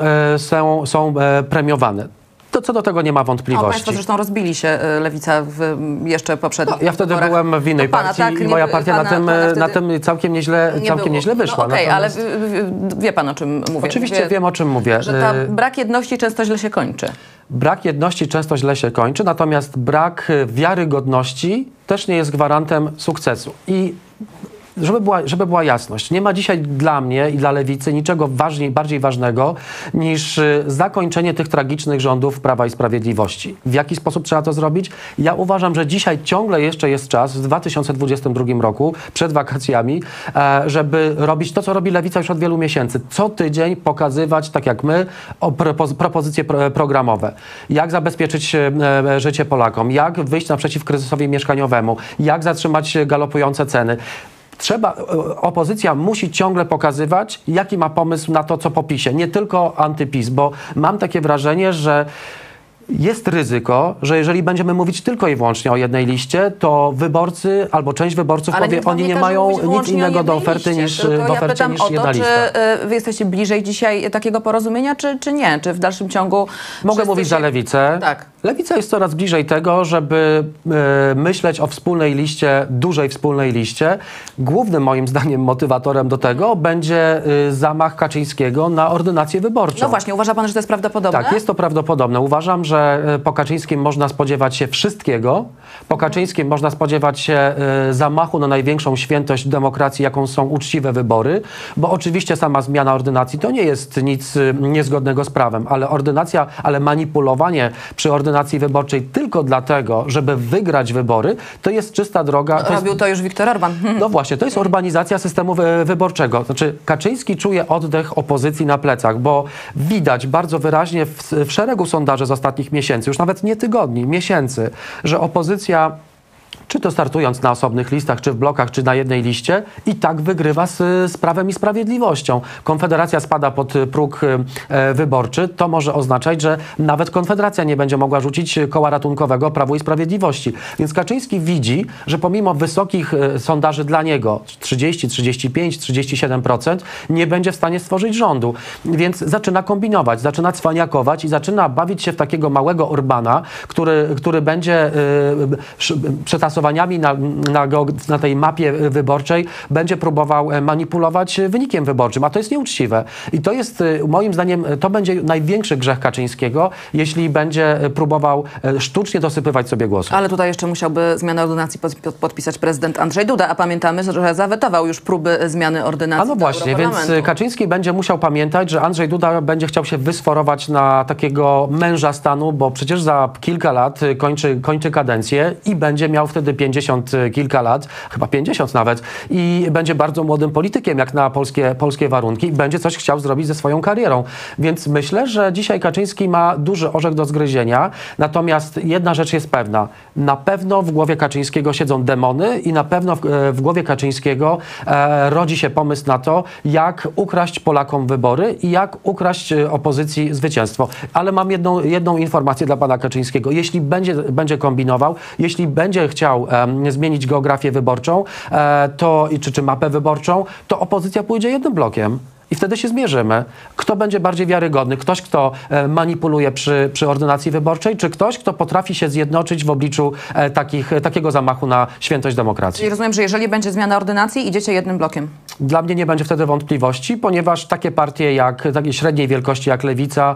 są premiowane. To co do tego nie ma wątpliwości. O, państwo zresztą rozbili się, Lewica, jeszcze poprzednich Ja wtedy wyborach. Byłem w innej partii i moja partia na tym całkiem nieźle wyszła. No, okej, ale wie pan, o czym mówię. Oczywiście wiem, o czym mówię. Że brak jedności często źle się kończy. Brak jedności często źle się kończy, natomiast brak wiarygodności też nie jest gwarantem sukcesu. I żeby była jasność, nie ma dzisiaj dla mnie i dla Lewicy niczego bardziej ważnego niż zakończenie tych tragicznych rządów Prawa i Sprawiedliwości. W jaki sposób trzeba to zrobić? Ja uważam, że dzisiaj ciągle jeszcze jest czas, w 2022 roku, przed wakacjami, żeby robić to, co robi Lewica już od wielu miesięcy. Co tydzień pokazywać, tak jak my, propozycje programowe. Jak zabezpieczyć życie Polakom, jak wyjść naprzeciw kryzysowi mieszkaniowemu, jak zatrzymać galopujące ceny. Opozycja musi ciągle pokazywać, jaki ma pomysł na to, co po PiSie. Nie tylko antypis, bo mam takie wrażenie, że jest ryzyko, że jeżeli będziemy mówić tylko i wyłącznie o jednej liście, to wyborcy albo część wyborców powie, oni nie mają nic innego do oferty niż jedna lista. Czy wy jesteście bliżej dzisiaj takiego porozumienia, czy nie? Czy w dalszym ciągu... Mogę mówić za Lewicę. Tak. Lewica jest coraz bliżej tego, żeby myśleć o wspólnej liście, dużej wspólnej liście. Głównym moim zdaniem motywatorem do tego będzie zamach Kaczyńskiego na ordynację wyborczą. No właśnie, uważa pan, że to jest prawdopodobne? Tak, jest to prawdopodobne. Uważam, że po Kaczyńskim można spodziewać się wszystkiego. Po Kaczyńskim można spodziewać się zamachu na największą świętość demokracji, jaką są uczciwe wybory, bo oczywiście sama zmiana ordynacji to nie jest nic niezgodnego z prawem, ale ordynacja, ale manipulowanie przy ordynacji wyborczej tylko dlatego, żeby wygrać wybory, to jest czysta droga. No, robił to już Viktor Orban. No właśnie, to jest urbanizacja systemu wyborczego. Znaczy Kaczyński czuje oddech opozycji na plecach, bo widać bardzo wyraźnie w szeregu sondaży z ostatnich miesięcy, już nawet nie tygodni, miesięcy, że opozycja, czy to startując na osobnych listach, czy w blokach, czy na jednej liście, i tak wygrywa z Prawem i Sprawiedliwością. Konfederacja spada pod próg wyborczy. To może oznaczać, że nawet Konfederacja nie będzie mogła rzucić koła ratunkowego Prawu i Sprawiedliwości. Więc Kaczyński widzi, że pomimo wysokich sondaży dla niego 30, 35, 37% nie będzie w stanie stworzyć rządu. Więc zaczyna kombinować, zaczyna cwaniakować i zaczyna bawić się w takiego małego Orbana, który będzie przetasowany na tej mapie wyborczej, będzie próbował manipulować wynikiem wyborczym, a to jest nieuczciwe. I to jest, moim zdaniem, to będzie największy grzech Kaczyńskiego, jeśli będzie próbował sztucznie dosypywać sobie głosy. Ale tutaj jeszcze musiałby zmianę ordynacji podpisać prezydent Andrzej Duda, a pamiętamy, że zawetował już próby zmiany ordynacji. A no właśnie, więc Kaczyński będzie musiał pamiętać, że Andrzej Duda będzie chciał się wysforować na takiego męża stanu, bo przecież za kilka lat kończy kadencję i będzie miał wtedy 50 kilka lat, chyba 50 nawet, i będzie bardzo młodym politykiem jak na polskie warunki i będzie coś chciał zrobić ze swoją karierą. Więc myślę, że dzisiaj Kaczyński ma duży orzech do zgryzienia, natomiast jedna rzecz jest pewna. Na pewno w głowie Kaczyńskiego siedzą demony i na pewno w głowie Kaczyńskiego rodzi się pomysł na to, jak ukraść Polakom wybory i jak ukraść opozycji zwycięstwo. Ale mam jedną informację dla pana Kaczyńskiego. Jeśli będzie kombinował, jeśli będzie chciał zmienić geografię wyborczą, czy mapę wyborczą, to opozycja pójdzie jednym blokiem. I wtedy się zmierzymy. Kto będzie bardziej wiarygodny? Ktoś, kto manipuluje przy ordynacji wyborczej, czy ktoś, kto potrafi się zjednoczyć w obliczu takiego zamachu na świętość demokracji? Czyli rozumiem, że jeżeli będzie zmiana ordynacji, idziecie jednym blokiem. Dla mnie nie będzie wtedy wątpliwości, ponieważ takie partie jak średniej wielkości, jak Lewica,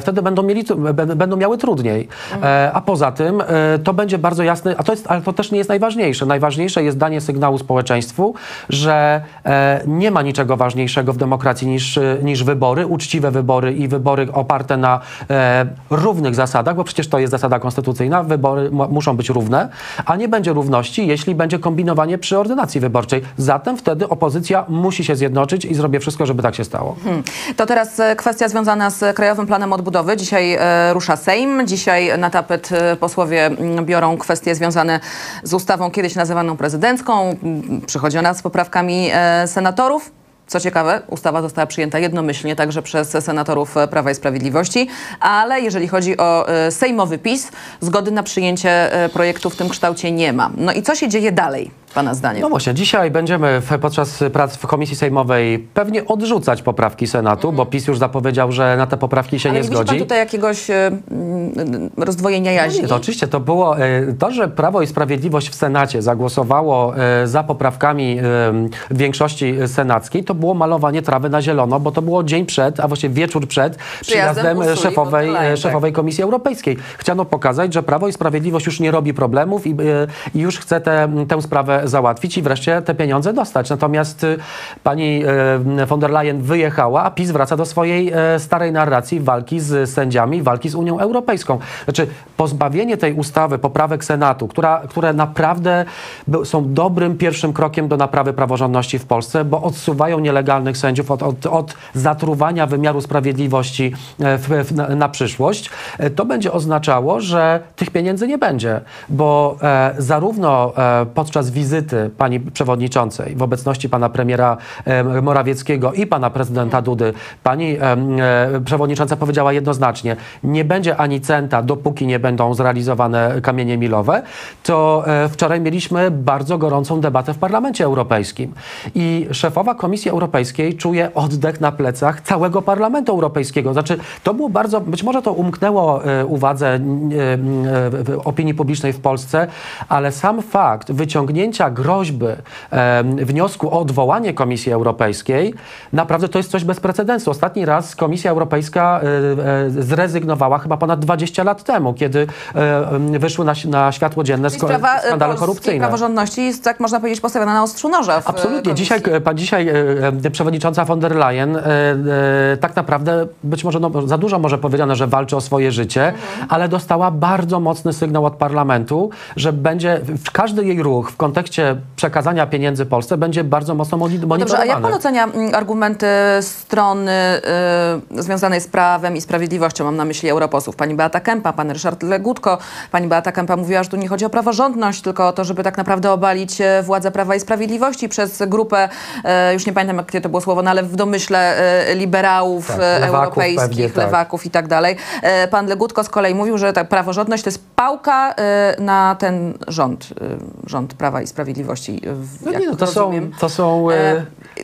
wtedy będą miały trudniej. A poza tym to będzie bardzo jasne, ale to też nie jest najważniejsze. Najważniejsze jest danie sygnału społeczeństwu, że nie ma niczego ważniejszego w demokracji niż wybory, uczciwe wybory i wybory oparte na równych zasadach, bo przecież to jest zasada konstytucyjna, wybory muszą być równe, a nie będzie równości, jeśli będzie kombinowanie przy ordynacji wyborczej. Zatem wtedy opozycja musi się zjednoczyć i zrobię wszystko, żeby tak się stało. To teraz kwestia związana z Krajowym Planem Odbudowy. Dzisiaj rusza Sejm, dzisiaj na tapet posłowie biorą kwestie związane z ustawą kiedyś nazywaną prezydencką, przychodzi ona z poprawkami senatorów. Co ciekawe, ustawa została przyjęta jednomyślnie także przez senatorów Prawa i Sprawiedliwości, ale jeżeli chodzi o sejmowy PiS, zgody na przyjęcie projektu w tym kształcie nie ma. No i co się dzieje dalej, pana zdaniem? No właśnie, dzisiaj będziemy podczas prac w Komisji Sejmowej pewnie odrzucać poprawki Senatu, bo PiS już zapowiedział, że na te poprawki się nie zgodzi. Ale widzi pan tutaj jakiegoś rozdwojenia jaźni? No, to oczywiście, to było to, że Prawo i Sprawiedliwość w Senacie zagłosowało za poprawkami większości senackiej, to było malowanie trawy na zielono, bo to było dzień przed, a właściwie wieczór przed przyjazdem szefowej Komisji Europejskiej. Chciano pokazać, że Prawo i Sprawiedliwość już nie robi problemów i już chce tę sprawę załatwić i wreszcie te pieniądze dostać. Natomiast pani von der Leyen wyjechała, a PiS wraca do swojej starej narracji walki z sędziami, walki z Unią Europejską. Znaczy pozbawienie tej ustawy poprawek Senatu, które naprawdę są dobrym pierwszym krokiem do naprawy praworządności w Polsce, bo odsuwają nielegalnych sędziów od zatruwania wymiaru sprawiedliwości na przyszłość, to będzie oznaczało, że tych pieniędzy nie będzie, bo zarówno podczas wizyty wizyty pani przewodniczącej w obecności pana premiera Morawieckiego i pana prezydenta Dudy, pani przewodnicząca powiedziała jednoznacznie, nie będzie ani centa, dopóki nie będą zrealizowane kamienie milowe, to wczoraj mieliśmy bardzo gorącą debatę w Parlamencie Europejskim. I szefowa Komisji Europejskiej czuje oddech na plecach całego Parlamentu Europejskiego. Znaczy, to było bardzo, być może to umknęło uwadze opinii publicznej w Polsce, ale sam fakt wyciągnięcia groźby wniosku o odwołanie Komisji Europejskiej, naprawdę to jest coś bez precedensu. Ostatni raz Komisja Europejska zrezygnowała chyba ponad 20 lat temu, kiedy wyszły na światło dzienne skandale korupcyjne. Praworządności jest, tak można powiedzieć, postawiona na ostrzu noża w Absolutnie. Dzisiaj przewodnicząca von der Leyen tak naprawdę, być może no, za dużo może powiedziano, że walczy o swoje życie, ale dostała bardzo mocny sygnał od parlamentu, że będzie każdy jej ruch w kontekście przekazania pieniędzy Polsce będzie bardzo mocno monitorowany. Dobrze, a jak pan ocenia argumenty strony związanej z Prawem i Sprawiedliwością? Mam na myśli europosłów. Pani Beata Kempa, pan Ryszard Legutko. Pani Beata Kempa mówiła, że tu nie chodzi o praworządność, tylko o to, żeby tak naprawdę obalić władzę Prawa i Sprawiedliwości przez grupę, już nie pamiętam, jakie to było słowo, no, ale w domyśle liberałów, tak, europejskich, lewaków, pewnie, lewaków i tak dalej. Pan Legutko z kolei mówił, że ta praworządność to jest pałka na ten rząd, rząd Prawa i Sprawiedliwości. No nie, no to są...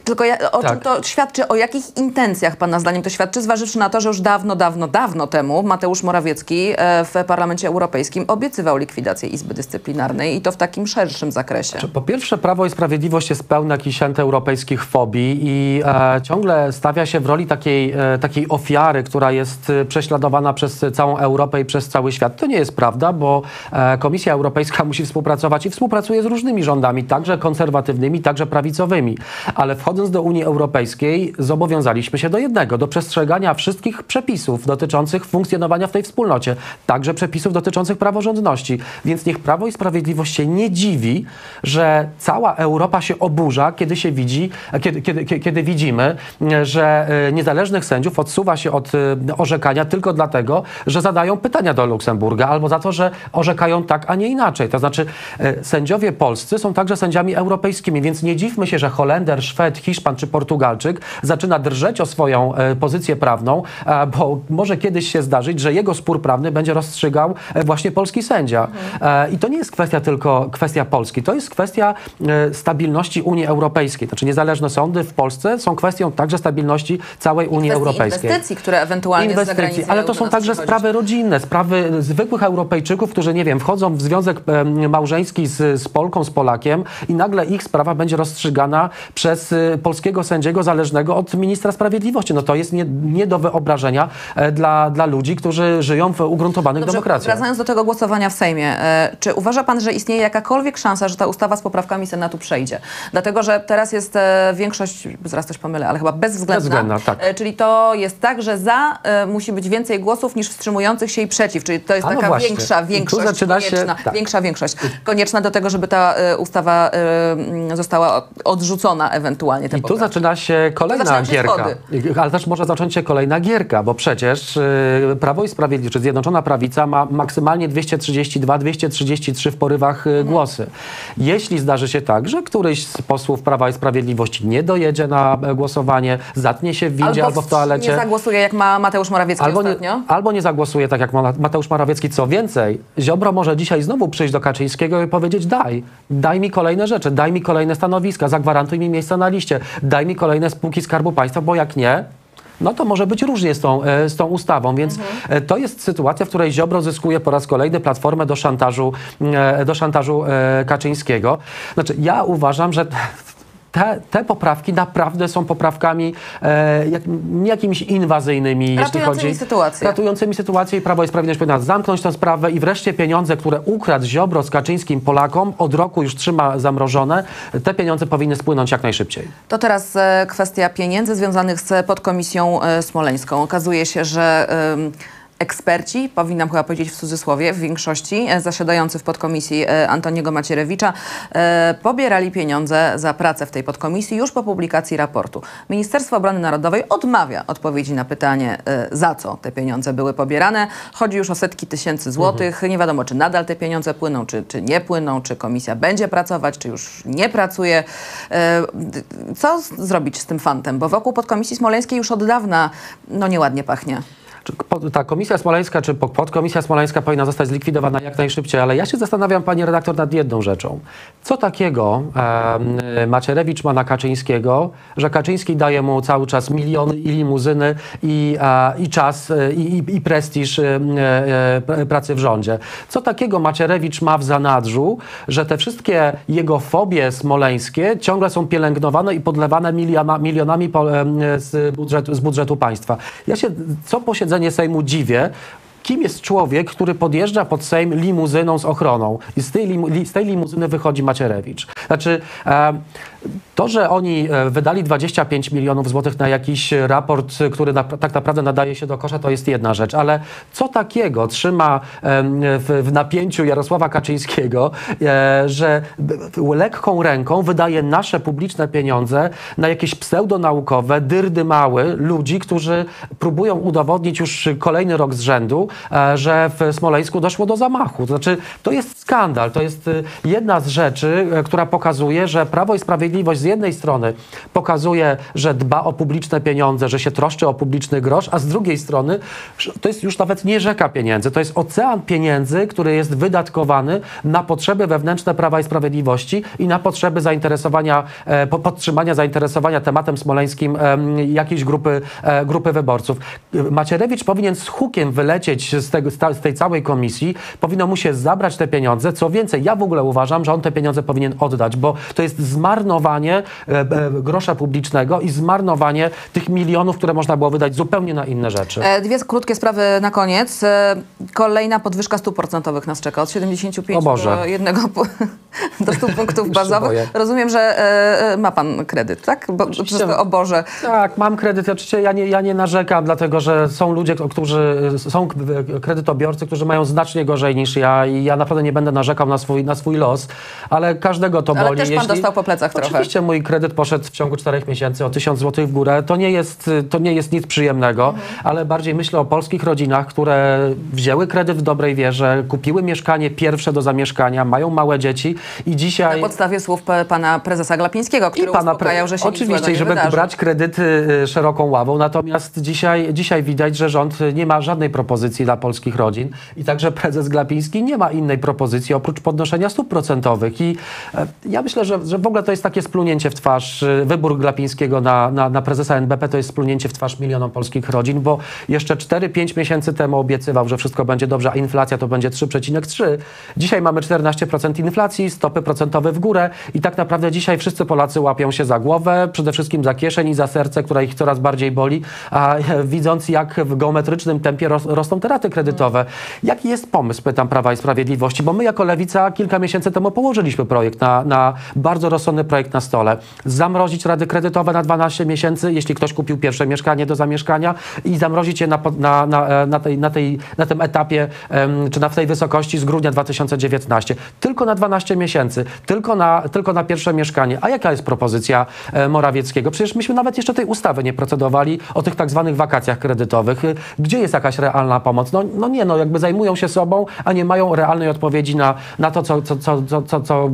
Tylko czym to świadczy, o jakich intencjach pana zdaniem to świadczy, zważywszy na to, że już dawno temu Mateusz Morawiecki w Parlamencie Europejskim obiecywał likwidację Izby Dyscyplinarnej i to w takim szerszym zakresie. Znaczy, po pierwsze, Prawo i Sprawiedliwość jest pełne jakichś antyeuropejskich fobii i ciągle stawia się w roli takiej ofiary, która jest prześladowana przez całą Europę i przez cały świat. To nie jest prawda, bo Komisja Europejska musi współpracować i współpracuje z różnymi rządami, także konserwatywnymi, także prawicowymi. Ale wchodząc do Unii Europejskiej zobowiązaliśmy się do jednego, do przestrzegania wszystkich przepisów dotyczących funkcjonowania w tej wspólnocie, także przepisów dotyczących praworządności. Więc niech Prawo i Sprawiedliwość się nie dziwi, że cała Europa się oburza, kiedy widzimy, że niezależnych sędziów odsuwa się od orzekania tylko dlatego, że zadają pytania do Luksemburga albo za to, że orzekają tak, a nie inaczej. To znaczy sędziowie polscy są także sędziami europejskimi, więc nie dziwmy się, że Holender, Szwed, Hiszpan czy Portugalczyk zaczyna drżeć o swoją pozycję prawną, bo może kiedyś się zdarzyć, że jego spór prawny będzie rozstrzygał właśnie polski sędzia. I to nie jest tylko kwestia Polski, to jest kwestia stabilności Unii Europejskiej. Znaczy niezależne sądy w Polsce są kwestią także stabilności całej Unii Europejskiej. Inwestycji, które ewentualnie z zagranicy, ale to są także sprawy rodzinne, sprawy zwykłych Europejczyków, którzy, nie wiem, wchodzą w związek małżeński z Polką, z Polakiem i nagle ich sprawa będzie rozstrzygana przez polskiego sędziego zależnego od ministra sprawiedliwości. No to jest nie do wyobrażenia dla ludzi, którzy żyją w ugruntowanych demokracjach. Wracając do tego głosowania w Sejmie, czy uważa pan, że istnieje jakakolwiek szansa, że ta ustawa z poprawkami Senatu przejdzie? Dlatego, że teraz jest większość, zaraz coś pomylę, ale chyba bezwzględna, tak. Czyli to jest tak, że za musi być więcej głosów niż wstrzymujących się i przeciw, czyli to jest taka właśnie większa większość konieczna do tego, żeby ta ustawa została odrzucona ewentualnie. I tu zaczyna się kolejna gierka. Ale też może zacząć się kolejna gierka, bo przecież Prawo i Sprawiedliwość, czy Zjednoczona Prawica ma maksymalnie 232-233 w porywach głosy. Jeśli zdarzy się tak, że któryś z posłów Prawa i Sprawiedliwości nie dojedzie na głosowanie, zatnie się w windzie albo w toalecie. Nie zagłosuje, jak ma Mateusz Morawiecki ostatnio. Albo nie zagłosuje, tak jak ma Mateusz Morawiecki. Co więcej, Ziobro może dzisiaj znowu przyjść do Kaczyńskiego i powiedzieć: daj mi kolejne rzeczy, daj mi kolejne stanowiska, zagwarantuj mi miejsca na liście, daj mi kolejne spółki Skarbu Państwa, bo jak nie, no to może być różnie z tą ustawą, więc to jest sytuacja, w której Ziobro zyskuje po raz kolejny platformę do szantażu Kaczyńskiego. Znaczy, ja uważam, że te poprawki naprawdę są poprawkami nie jakimiś inwazyjnymi, ratującymi sytuację i Prawo i Sprawiedliwość powinna zamknąć tę sprawę i wreszcie pieniądze, które ukradł Ziobro z Kaczyńskim Polakom, od roku już trzyma zamrożone, te pieniądze powinny spłynąć jak najszybciej. To teraz kwestia pieniędzy związanych z podkomisją smoleńską. Okazuje się, że eksperci, powinnam chyba powiedzieć w cudzysłowie, w większości zasiadający w podkomisji Antoniego Macierewicza pobierali pieniądze za pracę w tej podkomisji już po publikacji raportu. Ministerstwo Obrony Narodowej odmawia odpowiedzi na pytanie, za co te pieniądze były pobierane. Chodzi już o setki tysięcy złotych. Nie wiadomo, czy nadal te pieniądze płyną, czy nie płyną, czy komisja będzie pracować, czy już nie pracuje. Co zrobić z tym fantem? Bo wokół podkomisji smoleńskiej już od dawna nieładnie pachnie. Ta Komisja Smoleńska czy Podkomisja Smoleńska powinna zostać zlikwidowana jak najszybciej, ale ja się zastanawiam, pani redaktor, nad jedną rzeczą. Co takiego Macierewicz ma na Kaczyńskiego, że Kaczyński daje mu cały czas miliony i limuzyny i czas i prestiż pracy w rządzie? Co takiego Macierewicz ma w zanadrzu, że te wszystkie jego fobie smoleńskie ciągle są pielęgnowane i podlewane milionami z budżetu państwa? Ja się co posiedzenie Sejmu dziwię, kim jest człowiek, który podjeżdża pod Sejm limuzyną z ochroną i z tej limuzyny wychodzi Macierewicz. Znaczy, to, że oni wydali 25 milionów złotych na jakiś raport, który tak naprawdę nadaje się do kosza, to jest jedna rzecz, ale co takiego trzyma w napięciu Jarosława Kaczyńskiego, że lekką ręką wydaje nasze publiczne pieniądze na jakieś pseudonaukowe, dyrdymały ludzi, którzy próbują udowodnić już kolejny rok z rzędu, że w Smoleńsku doszło do zamachu. To znaczy, to jest skandal, to jest jedna z rzeczy, która pokazuje, że Prawo i Sprawiedliwość z jednej strony pokazuje, że dba o publiczne pieniądze, że się troszczy o publiczny grosz, a z drugiej strony to jest już nawet nie rzeka pieniędzy, to jest ocean pieniędzy, który jest wydatkowany na potrzeby wewnętrzne Prawa i Sprawiedliwości i na potrzeby zainteresowania, podtrzymania zainteresowania tematem smoleńskim jakiejś grupy wyborców. Macierewicz powinien z hukiem wylecieć z tej całej komisji, powinno mu się zabrać te pieniądze. Co więcej, ja w ogóle uważam, że on te pieniądze powinien oddać, bo to jest zmarnowanie grosza publicznego i zmarnowanie tych milionów, które można było wydać zupełnie na inne rzeczy. Dwie krótkie sprawy na koniec. Kolejna podwyżka stóp procentowych nas czeka. Od 75 do 100 punktów bazowych. Rozumiem, że ma pan kredyt, tak? Bo, o Boże. Tak, mam kredyt. Oczywiście ja nie narzekam, dlatego że są ludzie, którzy są kredytobiorcy, którzy mają znacznie gorzej niż ja i ja naprawdę nie będę narzekał na swój los, ale każdego to boli. Ale też pan dostał po plecach trochę. Oczywiście mój kredyt poszedł w ciągu 4 miesięcy o 1000 zł w górę. To nie jest nic przyjemnego, ale bardziej myślę o polskich rodzinach, które wzięły kredyt w dobrej wierze, kupiły mieszkanie pierwsze do zamieszkania, mają małe dzieci i dzisiaj... Na podstawie słów pana prezesa Glapińskiego, który uspokajał, że się oczywiście, żeby brać kredyty szeroką ławą, natomiast dzisiaj widać, że rząd nie ma żadnej propozycji dla polskich rodzin i także prezes Glapiński nie ma innej propozycji oprócz podnoszenia stóp procentowych i ja myślę, że w ogóle to jest takie splunięcie w twarz, wybór Glapińskiego na prezesa NBP to jest splunięcie w twarz milionom polskich rodzin, bo jeszcze 4-5 miesięcy temu obiecywał, że wszystko będzie dobrze, a inflacja to będzie 3,3. Dzisiaj mamy 14% inflacji, stopy procentowe w górę i tak naprawdę dzisiaj wszyscy Polacy łapią się za głowę, przede wszystkim za kieszeń i za serce, które ich coraz bardziej boli, a widząc jak w geometrycznym tempie rosną te raty kredytowe. Jaki jest pomysł, pytam, Prawa i Sprawiedliwości, bo my jako Lewica kilka miesięcy temu położyliśmy projekt na bardzo rozsądny projekt na stole. Zamrozić rady kredytowe na 12 miesięcy, jeśli ktoś kupił pierwsze mieszkanie do zamieszkania i zamrozić je na tym etapie, czy na tej wysokości z grudnia 2019. Tylko na 12 miesięcy, tylko na pierwsze mieszkanie. A jaka jest propozycja Morawieckiego? Przecież myśmy nawet jeszcze tej ustawy nie procedowali o tych tak zwanych wakacjach kredytowych. Gdzie jest jakaś realna pomoc? No jakby zajmują się sobą, a nie mają realnej odpowiedzi na to, co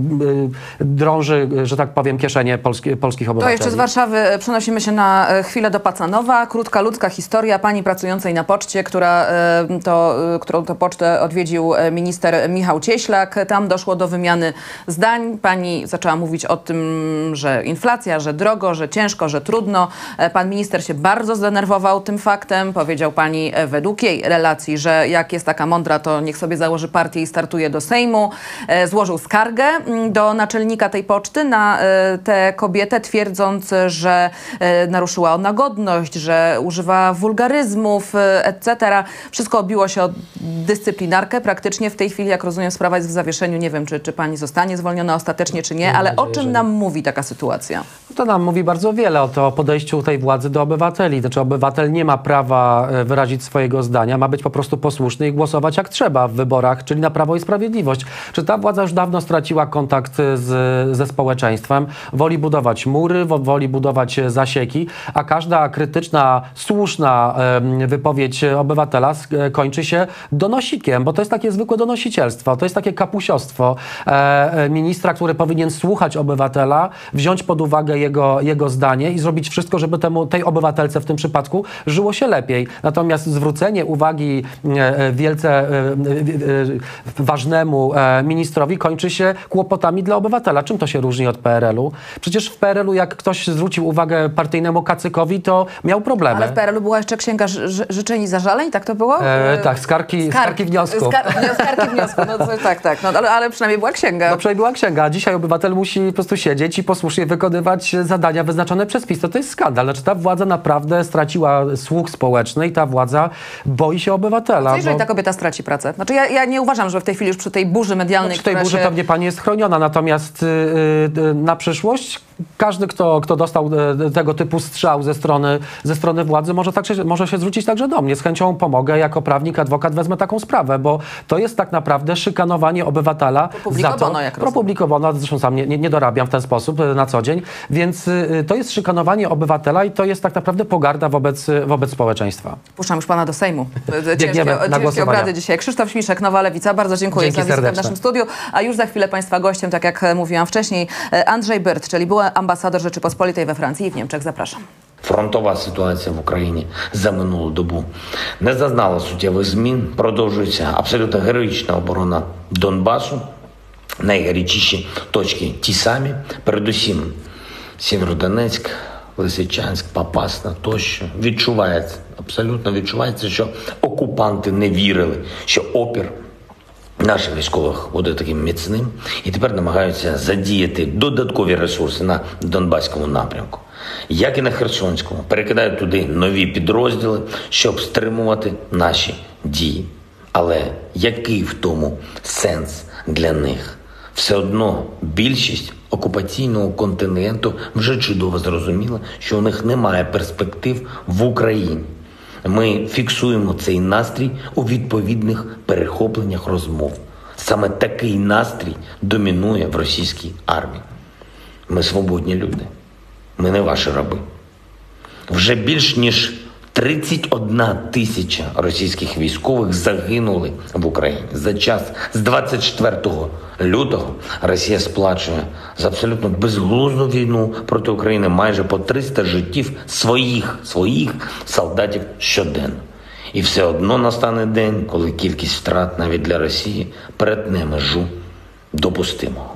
drąży, że tak powiem, kieszenie polskich obywateli. To jeszcze z Warszawy przenosimy się na chwilę do Pacanowa. Krótka ludzka historia pani pracującej na poczcie, którą to pocztę odwiedził minister Michał Cieślak. Tam doszło do wymiany zdań. Pani zaczęła mówić o tym, że inflacja, że drogo, że ciężko, że trudno. Pan minister się bardzo zdenerwował tym faktem. Powiedział pani według jej relacji, że jak jest taka mądra, to niech sobie założy partię i startuje do Sejmu. Złożył skargę do naczelnika tej poczty na tę kobietę, twierdząc, że naruszyła ona godność, że używa wulgaryzmów, etc. Wszystko obiło się o dyscyplinarkę. Praktycznie w tej chwili, jak rozumiem, sprawa jest w zawieszeniu. Nie wiem, czy pani zostanie zwolniona ostatecznie, czy nie, ale o czym nam mówi taka sytuacja? To nam mówi bardzo wiele o podejściu tej władzy do obywateli. Znaczy obywatel nie ma prawa wyrazić swojego zdania, ma być po prostu posłuszny i głosować jak trzeba w wyborach, czyli na Prawo i Sprawiedliwość. Czy ta władza już dawno straciła kontakt ze społeczeństwem? Woli budować mury, woli budować zasieki, a każda krytyczna, słuszna wypowiedź obywatela kończy się donosikiem, bo to jest takie zwykłe donosicielstwo, to jest takie kapusiostwo ministra, który powinien słuchać obywatela, wziąć pod uwagę jego zdanie i zrobić wszystko, żeby tej obywatelce w tym przypadku żyło się lepiej. Natomiast zwrócenie uwagi wielce ważnemu ministrowi kończy się kłopotami dla obywatela. Czym to się różni od PRL-u? Przecież w PRL-u jak ktoś zwrócił uwagę partyjnemu kacykowi, to miał problemy. Ale w PRL-u była jeszcze księga życzeń i zażaleń? Tak to było? Tak, skargi wniosków. Skargi wniosków, no tak. No, ale przynajmniej była księga. No przynajmniej była księga. Dzisiaj obywatel musi po prostu siedzieć i posłusznie wykonywać zadania wyznaczone przez PiS. To jest skandal. Znaczy ta władza naprawdę straciła słuch społeczny i ta władza boi się obywatela. Co jeżeli ta kobieta straci pracę? Znaczy ja nie uważam, że w tej chwili już przy tej burzy medialnej, która przy tej burzy pewnie pani jest chroniona, natomiast na przyszłość każdy, kto dostał tego typu strzał ze strony władzy, może się zwrócić także do mnie. Z chęcią pomogę, jako prawnik, adwokat wezmę taką sprawę, bo to jest tak naprawdę szykanowanie obywatela. Propublikowana, zresztą sam nie dorabiam w ten sposób na co dzień, więc to jest szykanowanie obywatela i to jest tak naprawdę pogarda wobec społeczeństwa. Puszczam już pana do Sejmu. Ciężkie obrady dzisiaj. Krzysztof Śmiszek, Nowa Lewica, bardzo dziękuję za wizytę w naszym studiu, a już za chwilę państwa gościem, tak jak mówiłam wcześniej, Andrzej Byrt, czyli były ambasador Rzeczypospolitej we Francji i w Niemczech. Zapraszam. Фронтова ситуація в Україні за минулу добу не зазнала суттєвих змін, продовжується абсолютно героїчна оборона Донбасу. Найгарячіші точки ті самі, передусім Сєвєродонецьк, Лисичанськ, Попасна тощо. Відчувається, абсолютно відчувається, що окупанти не вірили, що опір наших військових буде таким міцним і тепер намагаються задіяти додаткові ресурси на Донбаському напрямку. Як і на Херсонському, перекидають туди нові підрозділи, щоб стримувати наші дії. Але який в тому сенс для них? Все одно більшість окупаційного континенту вже чудово зрозуміла, що у них немає перспектив в Україні. Ми фіксуємо цей настрій у відповідних перехопленнях розмов. Саме такий настрій домінує в російській армії. Ми свободні люди. Ми не ваші раби. Вже більш ніж 31 тисяча російських військових загинули в Україні. За час з 24 лютого Росія сплачує за абсолютно безглузду війну проти України майже по 300 життів своїх солдатів щоденно. І все одно настане день, коли кількість втрат навіть для Росії перетне межу допустимого.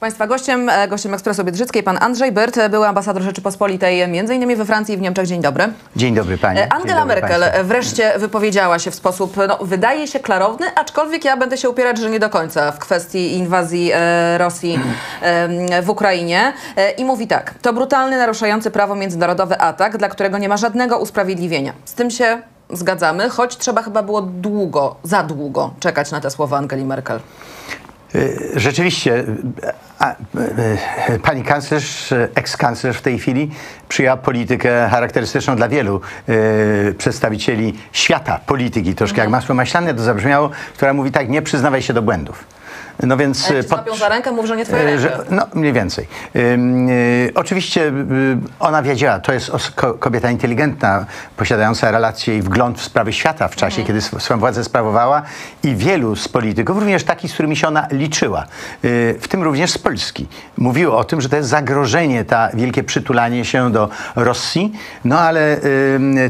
Państwa gościem Ekspresu Biedrzyckiej, pan Andrzej Byrt, były ambasador Rzeczypospolitej m.in. we Francji i w Niemczech. Dzień dobry. Dzień dobry pani. Angela Merkel wreszcie wypowiedziała się w sposób, wydaje się klarowny, aczkolwiek ja będę się upierać, że nie do końca w kwestii inwazji Rosji w Ukrainie. I mówi tak, to brutalny, naruszający prawo międzynarodowe atak, dla którego nie ma żadnego usprawiedliwienia. Z tym się zgadzamy, choć trzeba chyba było za długo czekać na te słowa Angeli Merkel. Rzeczywiście pani kanclerz, eks-kanclerz w tej chwili przyjęła politykę charakterystyczną dla wielu przedstawicieli świata polityki, troszkę jak masło maślane to zabrzmiało, która mówi tak, nie przyznawaj się do błędów. No więc łapią za rękę, mów, że nie twoja ręka. No mniej więcej. Oczywiście ona wiedziała, to jest kobieta inteligentna, posiadająca relacje i wgląd w sprawy świata w czasie, kiedy swoją władzę sprawowała i wielu z polityków, również takich, z którymi się ona liczyła, w tym również z Polski, mówiło o tym, że to jest zagrożenie, to wielkie przytulanie się do Rosji, no ale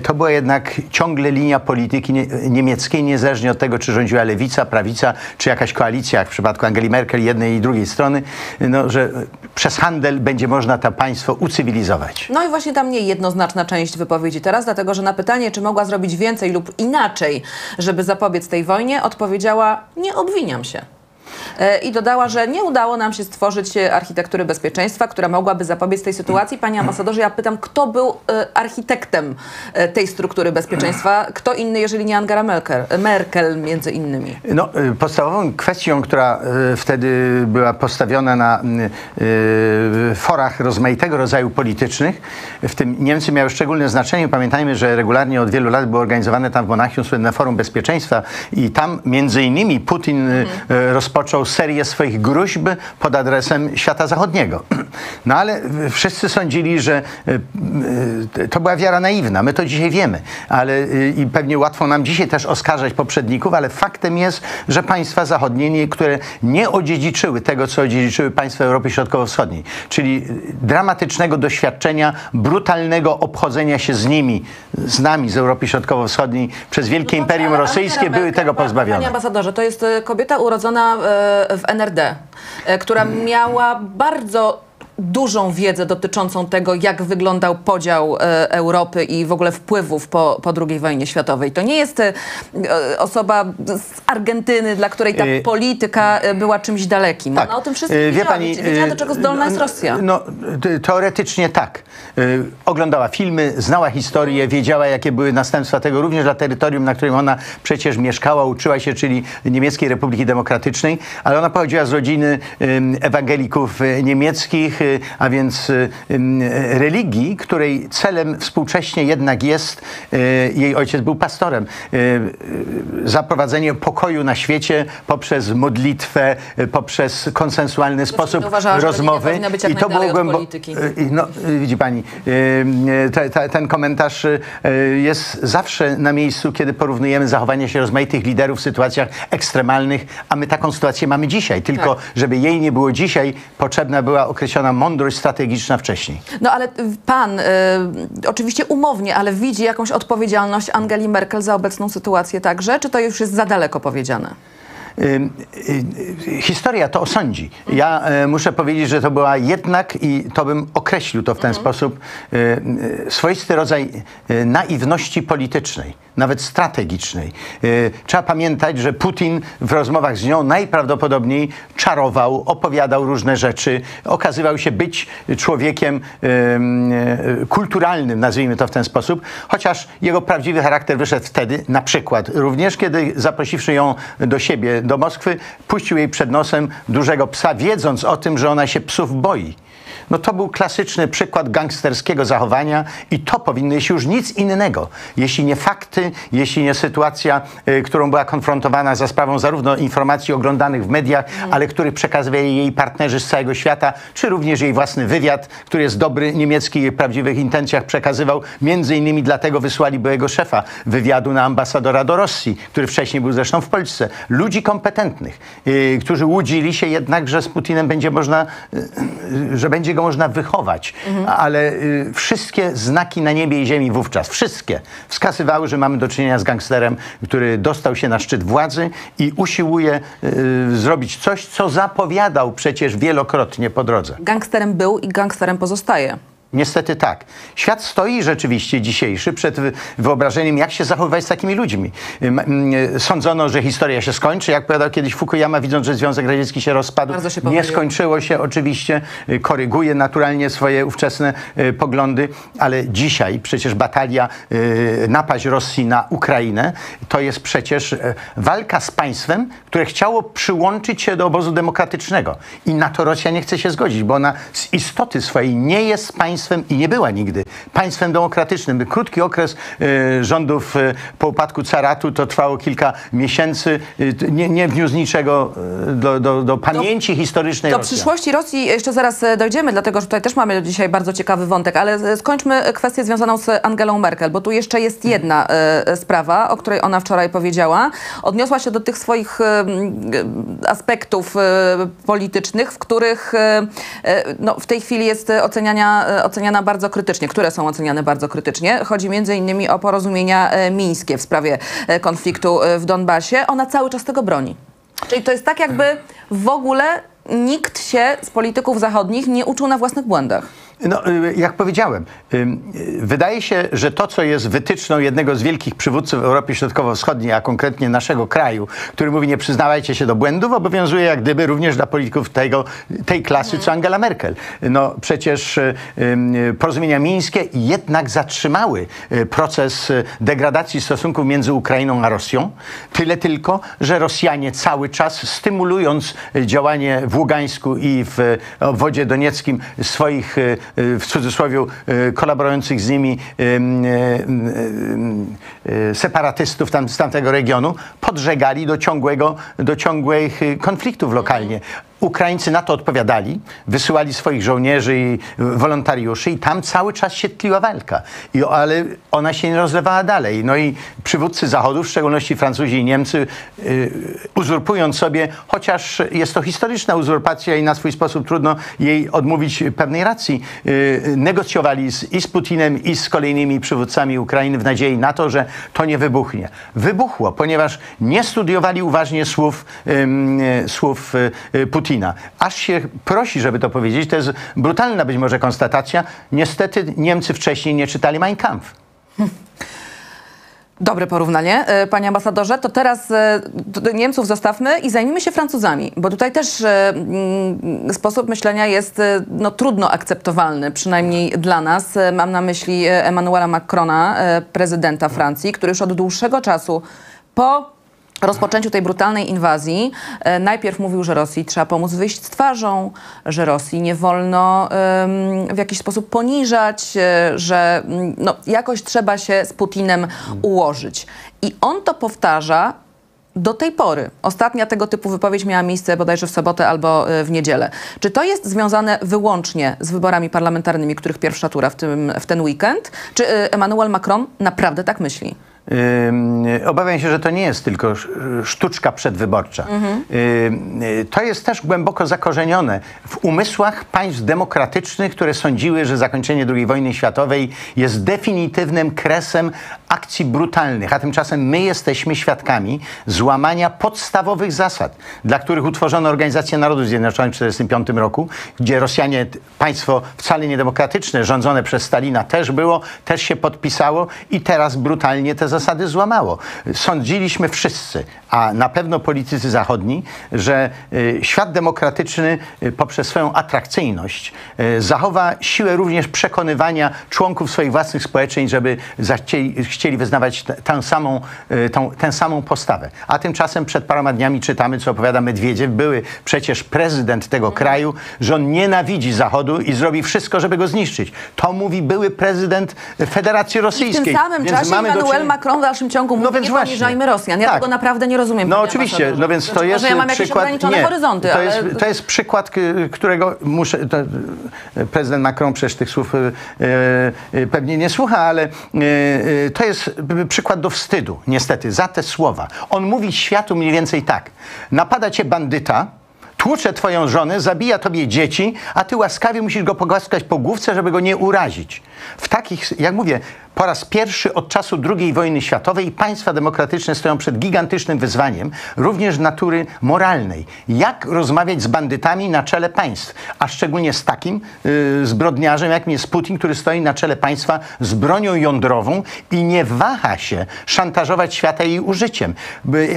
to była jednak ciągle linia polityki niemieckiej, niezależnie od tego, czy rządziła lewica, prawica, czy jakaś koalicja, jak w przypadku Angeli Merkel jednej i drugiej strony, no, że przez handel będzie można to państwo ucywilizować. No i właśnie ta mniej jednoznaczna część wypowiedzi teraz, dlatego że na pytanie, czy mogła zrobić więcej lub inaczej, żeby zapobiec tej wojnie, odpowiedziała, nie obwiniam się. i dodała, że nie udało nam się stworzyć architektury bezpieczeństwa, która mogłaby zapobiec tej sytuacji. Panie ambasadorze, ja pytam, kto był architektem tej struktury bezpieczeństwa? Kto inny, jeżeli nie Angela Merkel między innymi? No, podstawową kwestią, która wtedy była postawiona na forach rozmaitego rodzaju politycznych, w tym Niemcy miały szczególne znaczenie. Pamiętajmy, że regularnie od wielu lat było organizowane tam w Monachium słynne Forum Bezpieczeństwa i tam między innymi Putin rozpoczął serię swoich gróźb pod adresem świata zachodniego. No ale wszyscy sądzili, że to była wiara naiwna. My to dzisiaj wiemy, ale i pewnie łatwo nam dzisiaj też oskarżać poprzedników, ale faktem jest, że państwa zachodnie, które nie odziedziczyły tego, co odziedziczyły państwa Europy Środkowo-Wschodniej, czyli dramatycznego doświadczenia, brutalnego obchodzenia się z nimi, z nami, z Europy Środkowo-Wschodniej przez wielkie imperium rosyjskie, były tego pozbawione. Panie ambasadorze, to jest kobieta urodzona w NRD, która miała bardzo dużą wiedzę dotyczącą tego, jak wyglądał podział Europy i w ogóle wpływów po II wojnie światowej. To nie jest osoba z Argentyny, dla której ta polityka była czymś dalekim. Tak. Ona o tym wszystkim wiedziała. Wiedziała, do czego zdolna jest Rosja. No, teoretycznie tak. Oglądała filmy, znała historię, wiedziała, jakie były następstwa tego również dla terytorium, na którym ona przecież mieszkała, uczyła się, czyli Niemieckiej Republiki Demokratycznej, ale ona pochodziła z rodziny ewangelików niemieckich, a więc religii, której celem współcześnie jednak jest, jej ojciec był pastorem, zaprowadzenie pokoju na świecie poprzez modlitwę, poprzez konsensualny sposób rozmowy. I to było głęboko. No, widzi pani, ten komentarz jest zawsze na miejscu, kiedy porównujemy zachowanie się rozmaitych liderów w sytuacjach ekstremalnych, a my taką sytuację mamy dzisiaj. Tylko, tak, żeby jej nie było dzisiaj, potrzebna była określona mądrość strategiczna wcześniej. No ale pan oczywiście umownie, ale widzi jakąś odpowiedzialność Angeli Merkel za obecną sytuację także? Czy to już jest za daleko powiedziane? Historia to osądzi. Ja muszę powiedzieć, że to była jednak, i to bym określił to w ten sposób, swoisty rodzaj naiwności politycznej, nawet strategicznej. Trzeba pamiętać, że Putin w rozmowach z nią najprawdopodobniej czarował, opowiadał różne rzeczy, okazywał się być człowiekiem kulturalnym, nazwijmy to w ten sposób, chociaż jego prawdziwy charakter wyszedł wtedy, na przykład również, kiedy zaprosiwszy ją do siebie, do Moskwy, puścił jej przed nosem dużego psa, wiedząc o tym, że ona się psów boi. No to był klasyczny przykład gangsterskiego zachowania i to powinno być już nic innego. Jeśli nie fakty, jeśli nie sytuacja, którą była konfrontowana za sprawą zarówno informacji oglądanych w mediach, ale których przekazywali jej partnerzy z całego świata, czy również jej własny wywiad, który jest dobry, niemiecki, jej prawdziwych intencjach przekazywał. Między innymi dlatego wysłali byłego szefa wywiadu na ambasadora do Rosji, który wcześniej był zresztą w Polsce. Ludzi kompetentnych, którzy łudzili się jednak, że z Putinem będzie można, że będzie go można wychować, ale wszystkie znaki na niebie i ziemi wówczas, wszystkie wskazywały, że mamy do czynienia z gangsterem, który dostał się na szczyt władzy i usiłuje zrobić coś, co zapowiadał przecież wielokrotnie po drodze. Gangsterem był i gangsterem pozostaje. Niestety tak. Świat stoi rzeczywiście dzisiejszy przed wyobrażeniem, jak się zachowywać z takimi ludźmi. Sądzono, że historia się skończy. Jak powiadał kiedyś Fukuyama, widząc, że Związek Radziecki się rozpadł, nie skończyło się oczywiście. Koryguje naturalnie swoje ówczesne poglądy, ale dzisiaj przecież batalia, napaść Rosji na Ukrainę, to jest przecież walka z państwem, które chciało przyłączyć się do obozu demokratycznego. I na to Rosja nie chce się zgodzić, bo ona z istoty swojej nie jest państwem i nie była nigdy państwem demokratycznym. Krótki okres rządów po upadku caratu, to trwało kilka miesięcy, nie wniósł niczego do pamięci historycznej. Do przyszłości Rosji jeszcze zaraz dojdziemy, dlatego że tutaj też mamy dzisiaj bardzo ciekawy wątek, ale skończmy kwestię związaną z Angelą Merkel, bo tu jeszcze jest jedna sprawa, o której ona wczoraj powiedziała. Odniosła się do tych swoich aspektów politycznych, w których w tej chwili jest oceniana bardzo krytycznie, które są oceniane bardzo krytycznie. Chodzi między innymi o porozumienia mińskie w sprawie konfliktu w Donbasie. Ona cały czas tego broni. Czyli to jest tak, jakby w ogóle nikt się z polityków zachodnich nie uczył na własnych błędach. No, jak powiedziałem, wydaje się, że to, co jest wytyczną jednego z wielkich przywódców Europy Środkowo-Wschodniej, a konkretnie naszego kraju, który mówi: nie przyznawajcie się do błędów, obowiązuje jak gdyby również dla polityków tej klasy, co Angela Merkel. No przecież porozumienia mińskie jednak zatrzymały proces degradacji stosunków między Ukrainą a Rosją. Tyle tylko, że Rosjanie cały czas, stymulując działanie w Ługańsku i w obwodzie donieckim swoich, w cudzysłowie, kolaborujących z nimi separatystów z tamtego regionu, podżegali do ciągłych konfliktów lokalnie. Ukraińcy na to odpowiadali, wysyłali swoich żołnierzy i wolontariuszy i tam cały czas się tliła walka. Ale ona się nie rozlewała dalej. No i przywódcy Zachodu, w szczególności Francuzi i Niemcy, uzurpując sobie, chociaż jest to historyczna uzurpacja i na swój sposób trudno jej odmówić pewnej racji, negocjowali i z Putinem, i z kolejnymi przywódcami Ukrainy w nadziei na to, że to nie wybuchnie. Wybuchło, ponieważ nie studiowali uważnie słów Putina. Aż się prosi, żeby to powiedzieć. To jest brutalna być może konstatacja. Niestety Niemcy wcześniej nie czytali Mein Kampf. Dobre porównanie, panie ambasadorze. To teraz Niemców zostawmy i zajmijmy się Francuzami, bo tutaj też sposób myślenia jest no, trudno akceptowalny, przynajmniej dla nas. Mam na myśli Emmanuela Macrona, prezydenta Francji, który już od dłuższego czasu po rozpoczęciu tej brutalnej inwazji najpierw mówił, że Rosji trzeba pomóc wyjść z twarzą, że Rosji nie wolno w jakiś sposób poniżać, że no, jakoś trzeba się z Putinem ułożyć. I on to powtarza do tej pory. Ostatnia tego typu wypowiedź miała miejsce bodajże w sobotę albo w niedzielę. Czy to jest związane wyłącznie z wyborami parlamentarnymi, których pierwsza tura w ten weekend? Czy Emmanuel Macron naprawdę tak myśli? Obawiam się, że to nie jest tylko sztuczka przedwyborcza. To jest też głęboko zakorzenione w umysłach państw demokratycznych, które sądziły, że zakończenie II wojny światowej jest definitywnym kresem akcji brutalnych, a tymczasem my jesteśmy świadkami złamania podstawowych zasad, dla których utworzono Organizację Narodów Zjednoczonych w 1945 roku, gdzie Rosjanie, państwo wcale niedemokratyczne, rządzone przez Stalina też się podpisało i teraz brutalnie te zasady złamało. Sądziliśmy wszyscy, a na pewno politycy zachodni, że świat demokratyczny poprzez swoją atrakcyjność zachowa siłę również przekonywania członków swoich własnych społeczeń, żeby chcieli wyznawać tę samą postawę. A tymczasem przed paroma dniami czytamy, co opowiada Medwiediew, były przecież prezydent tego kraju, że on nienawidzi Zachodu i zrobi wszystko, żeby go zniszczyć. To mówi były prezydent Federacji Rosyjskiej. I w tym samym czasie Emmanuel Macron w dalszym ciągu mówi, no nie poniżajmy Rosjan. Ja tego naprawdę nie rozumiem. No oczywiście, no więc to jest przykład... To jest przykład, którego muszę... prezydent Macron przecież tych słów pewnie nie słucha, ale to jest przykład do wstydu, niestety, za te słowa. On mówi światu mniej więcej tak: napada cię bandyta, tłucze twoją żonę, zabija tobie dzieci, a ty łaskawie musisz go pogłaskać po główce, żeby go nie urazić. W takich, jak mówię, po raz pierwszy od czasu II wojny światowej państwa demokratyczne stoją przed gigantycznym wyzwaniem, również natury moralnej. Jak rozmawiać z bandytami na czele państw, a szczególnie z takim zbrodniarzem, jakim jest Putin, który stoi na czele państwa z bronią jądrową i nie waha się szantażować świata jej użyciem.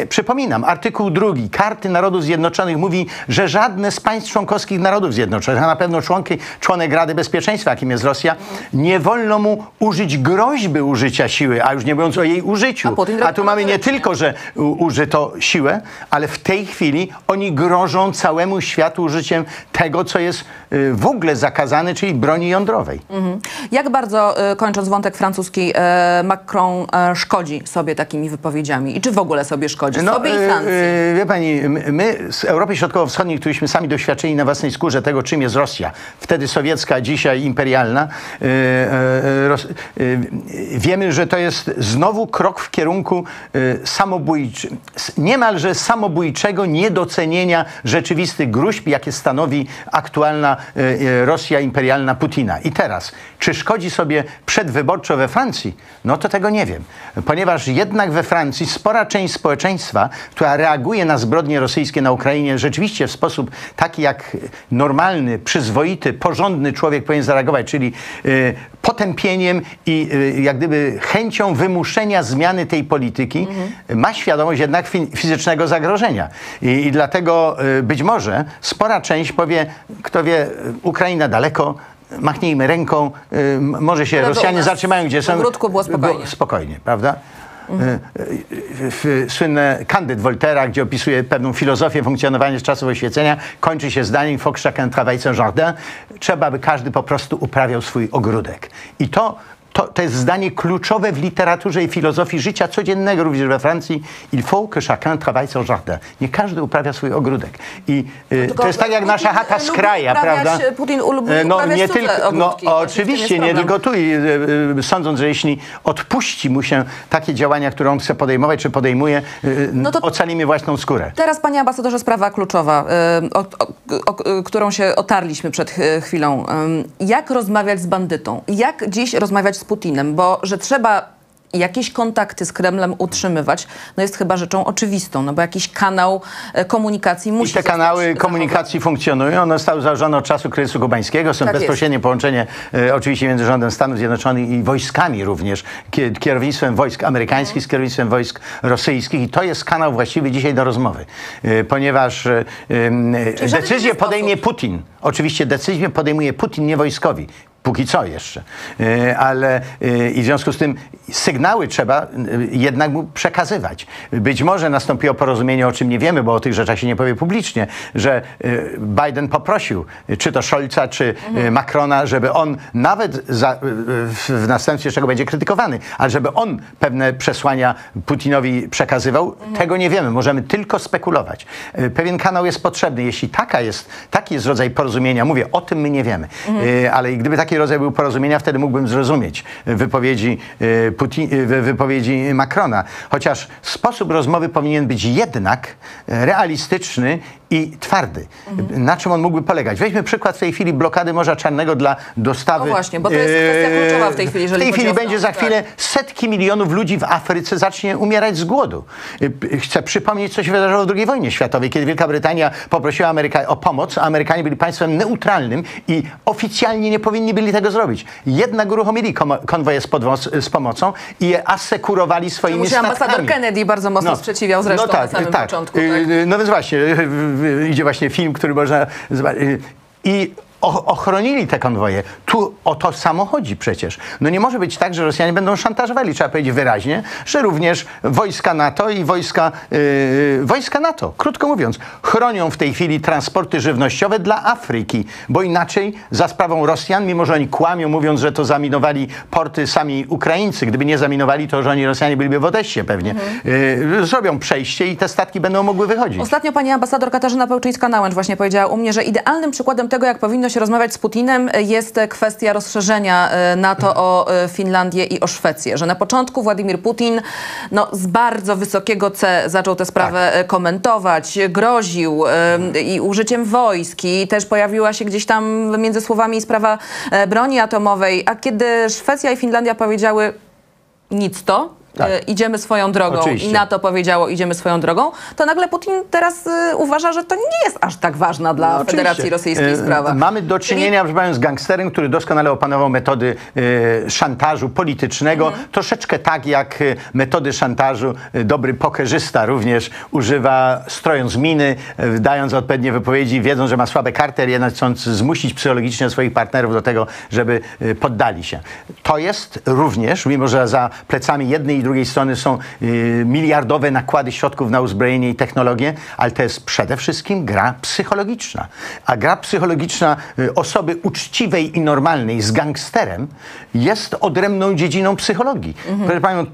Przypominam, artykuł 2 Karty Narodów Zjednoczonych mówi, że żadne z państw członkowskich Narodów Zjednoczonych, a na pewno członek Rady Bezpieczeństwa, jakim jest Rosja, nie wolno mu użyć groźby użycia siły, a już nie mówiąc o jej użyciu. A tu mamy nie tylko, że użyto siłę, ale w tej chwili oni grożą całemu światu użyciem tego, co jest w ogóle zakazane, czyli broni jądrowej. Jak bardzo, kończąc wątek francuski, Macron szkodzi sobie takimi wypowiedziami? I czy w ogóle sobie szkodzi? No, sobie i Francji? Wie pani, my z Europy Środkowo-Wschodniej, któryśmy sami doświadczyli na własnej skórze tego, czym jest Rosja, wtedy sowiecka, dzisiaj imperialna, wiemy, że to jest znowu krok w kierunku samobójczym, niemalże samobójczego niedocenienia rzeczywistych gróźb, jakie stanowi aktualna Rosja imperialna Putina. I teraz, czy szkodzi sobie przedwyborczo we Francji? No to tego nie wiem, ponieważ jednak we Francji spora część społeczeństwa, która reaguje na zbrodnie rosyjskie na Ukrainie rzeczywiście w sposób taki, jak normalny, przyzwoity, porządny człowiek powinien zareagować, czyli potępieniem i jak gdyby chęcią wymuszenia zmiany tej polityki, ma świadomość jednak fizycznego zagrożenia. I dlatego być może spora część powie, kto wie, Ukraina daleko, machnijmy ręką, może się Rosjanie zatrzymają, gdzie są. W ogródku było spokojnie. Spokojnie, prawda? Słynne Candide Voltaire'a, gdzie opisuje pewną filozofię funkcjonowania z czasów oświecenia, kończy się zdaniem faut chacun travaille son jardin. Trzeba, by każdy po prostu uprawiał swój ogródek. I to jest zdanie kluczowe w literaturze i filozofii życia codziennego, również we Francji. Il faut que chacun travaille son jardin. Nie każdy uprawia swój ogródek. I to jest tak jak Putin, nasza chata z kraja, prawda? Putin no, nie tylko, ogródki, no oczywiście, nie tylko tu. I, sądząc, że jeśli odpuści mu się takie działania, które on chce podejmować, czy podejmuje, no to ocalimy własną skórę. Teraz, panie ambasadorze, sprawa kluczowa, którą się otarliśmy przed chwilą. Jak rozmawiać z bandytą? Jak dziś rozmawiać z Putinem, bo że trzeba jakieś kontakty z Kremlem utrzymywać, no jest chyba rzeczą oczywistą, no bo jakiś kanał komunikacji musi I te kanały komunikacji funkcjonują, one zostały założone od czasu kryzysu kubańskiego, są tak bezpośrednie połączenie oczywiście między rządem Stanów Zjednoczonych i wojskami również, kierownictwem wojsk amerykańskich z kierownictwem wojsk rosyjskich i to jest kanał właściwy dzisiaj do rozmowy, ponieważ decyzję podejmie Putin, oczywiście decyzję podejmuje Putin, nie wojskowi. Póki co jeszcze, ale i w związku z tym sygnały trzeba jednak mu przekazywać. Być może nastąpiło porozumienie, o czym nie wiemy, bo o tych rzeczach się nie powie publicznie, że Biden poprosił czy to Scholza, czy Macrona, żeby on nawet w następstwie czego będzie krytykowany, ale żeby on pewne przesłania Putinowi przekazywał, tego nie wiemy. Możemy tylko spekulować. Pewien kanał jest potrzebny. Jeśli taki jest rodzaj porozumienia, mówię, o tym my nie wiemy, ale gdyby taki rodzaj był porozumienia, wtedy mógłbym zrozumieć wypowiedzi Macrona. Chociaż sposób rozmowy powinien być jednak realistyczny i twardy. Na czym on mógłby polegać? Weźmy przykład w tej chwili blokady Morza Czarnego dla dostawy. No właśnie, bo to jest kwestia kluczowa w tej chwili. W tej chwili będzie za chwilę setki milionów ludzi w Afryce zacznie umierać z głodu. Chcę przypomnieć, co się wydarzyło w II wojnie światowej, kiedy Wielka Brytania poprosiła Amerykę o pomoc, a Amerykanie byli państwem neutralnym i oficjalnie nie powinni byli tego zrobić. Jednak uruchomili konwoje z pomocą i je asekurowali swoimi statkami. Ambasador Kennedy bardzo mocno sprzeciwiał zresztą na samym początku. No więc właśnie, idzie właśnie film, który można zobaczyć. I ochronili te konwoje. Tu o to samo chodzi przecież. No nie może być tak, że Rosjanie będą szantażowali. Trzeba powiedzieć wyraźnie, że również wojska NATO i wojska NATO, krótko mówiąc, chronią w tej chwili transporty żywnościowe dla Afryki, bo inaczej za sprawą Rosjan, mimo że oni kłamią, mówiąc, że to zaminowali porty sami Ukraińcy, gdyby nie zaminowali, to że oni Rosjanie byliby w Odessie pewnie, zrobią przejście i te statki będą mogły wychodzić. Ostatnio pani ambasador Katarzyna Pełczyńska-Nałęcz właśnie powiedziała u mnie, że idealnym przykładem tego, jak powinno się rozmawiać z Putinem, jest kwestia rozszerzenia NATO o Finlandię i o Szwecję, że na początku Władimir Putin z bardzo wysokiego C zaczął tę sprawę komentować, groził i użyciem wojsk i też pojawiła się gdzieś tam między słowami sprawa broni atomowej, a kiedy Szwecja i Finlandia powiedziały nic to, idziemy swoją drogą i NATO powiedziało idziemy swoją drogą, to nagle Putin teraz uważa, że to nie jest aż tak ważna dla Federacji Rosyjskiej sprawa. Mamy do czynienia z gangsterem, który doskonale opanował metody szantażu politycznego, troszeczkę tak jak metody szantażu dobry pokerzysta również używa, strojąc miny, dając odpowiednie wypowiedzi, wiedząc, że ma słabe karty, jednak chcąc zmusić psychologicznie swoich partnerów do tego, żeby poddali się. To jest również, mimo że za plecami jednej i drugiej strony są miliardowe nakłady środków na uzbrojenie i technologię, ale to jest przede wszystkim gra psychologiczna. A gra psychologiczna osoby uczciwej i normalnej z gangsterem jest odrębną dziedziną psychologii. Proszę panią,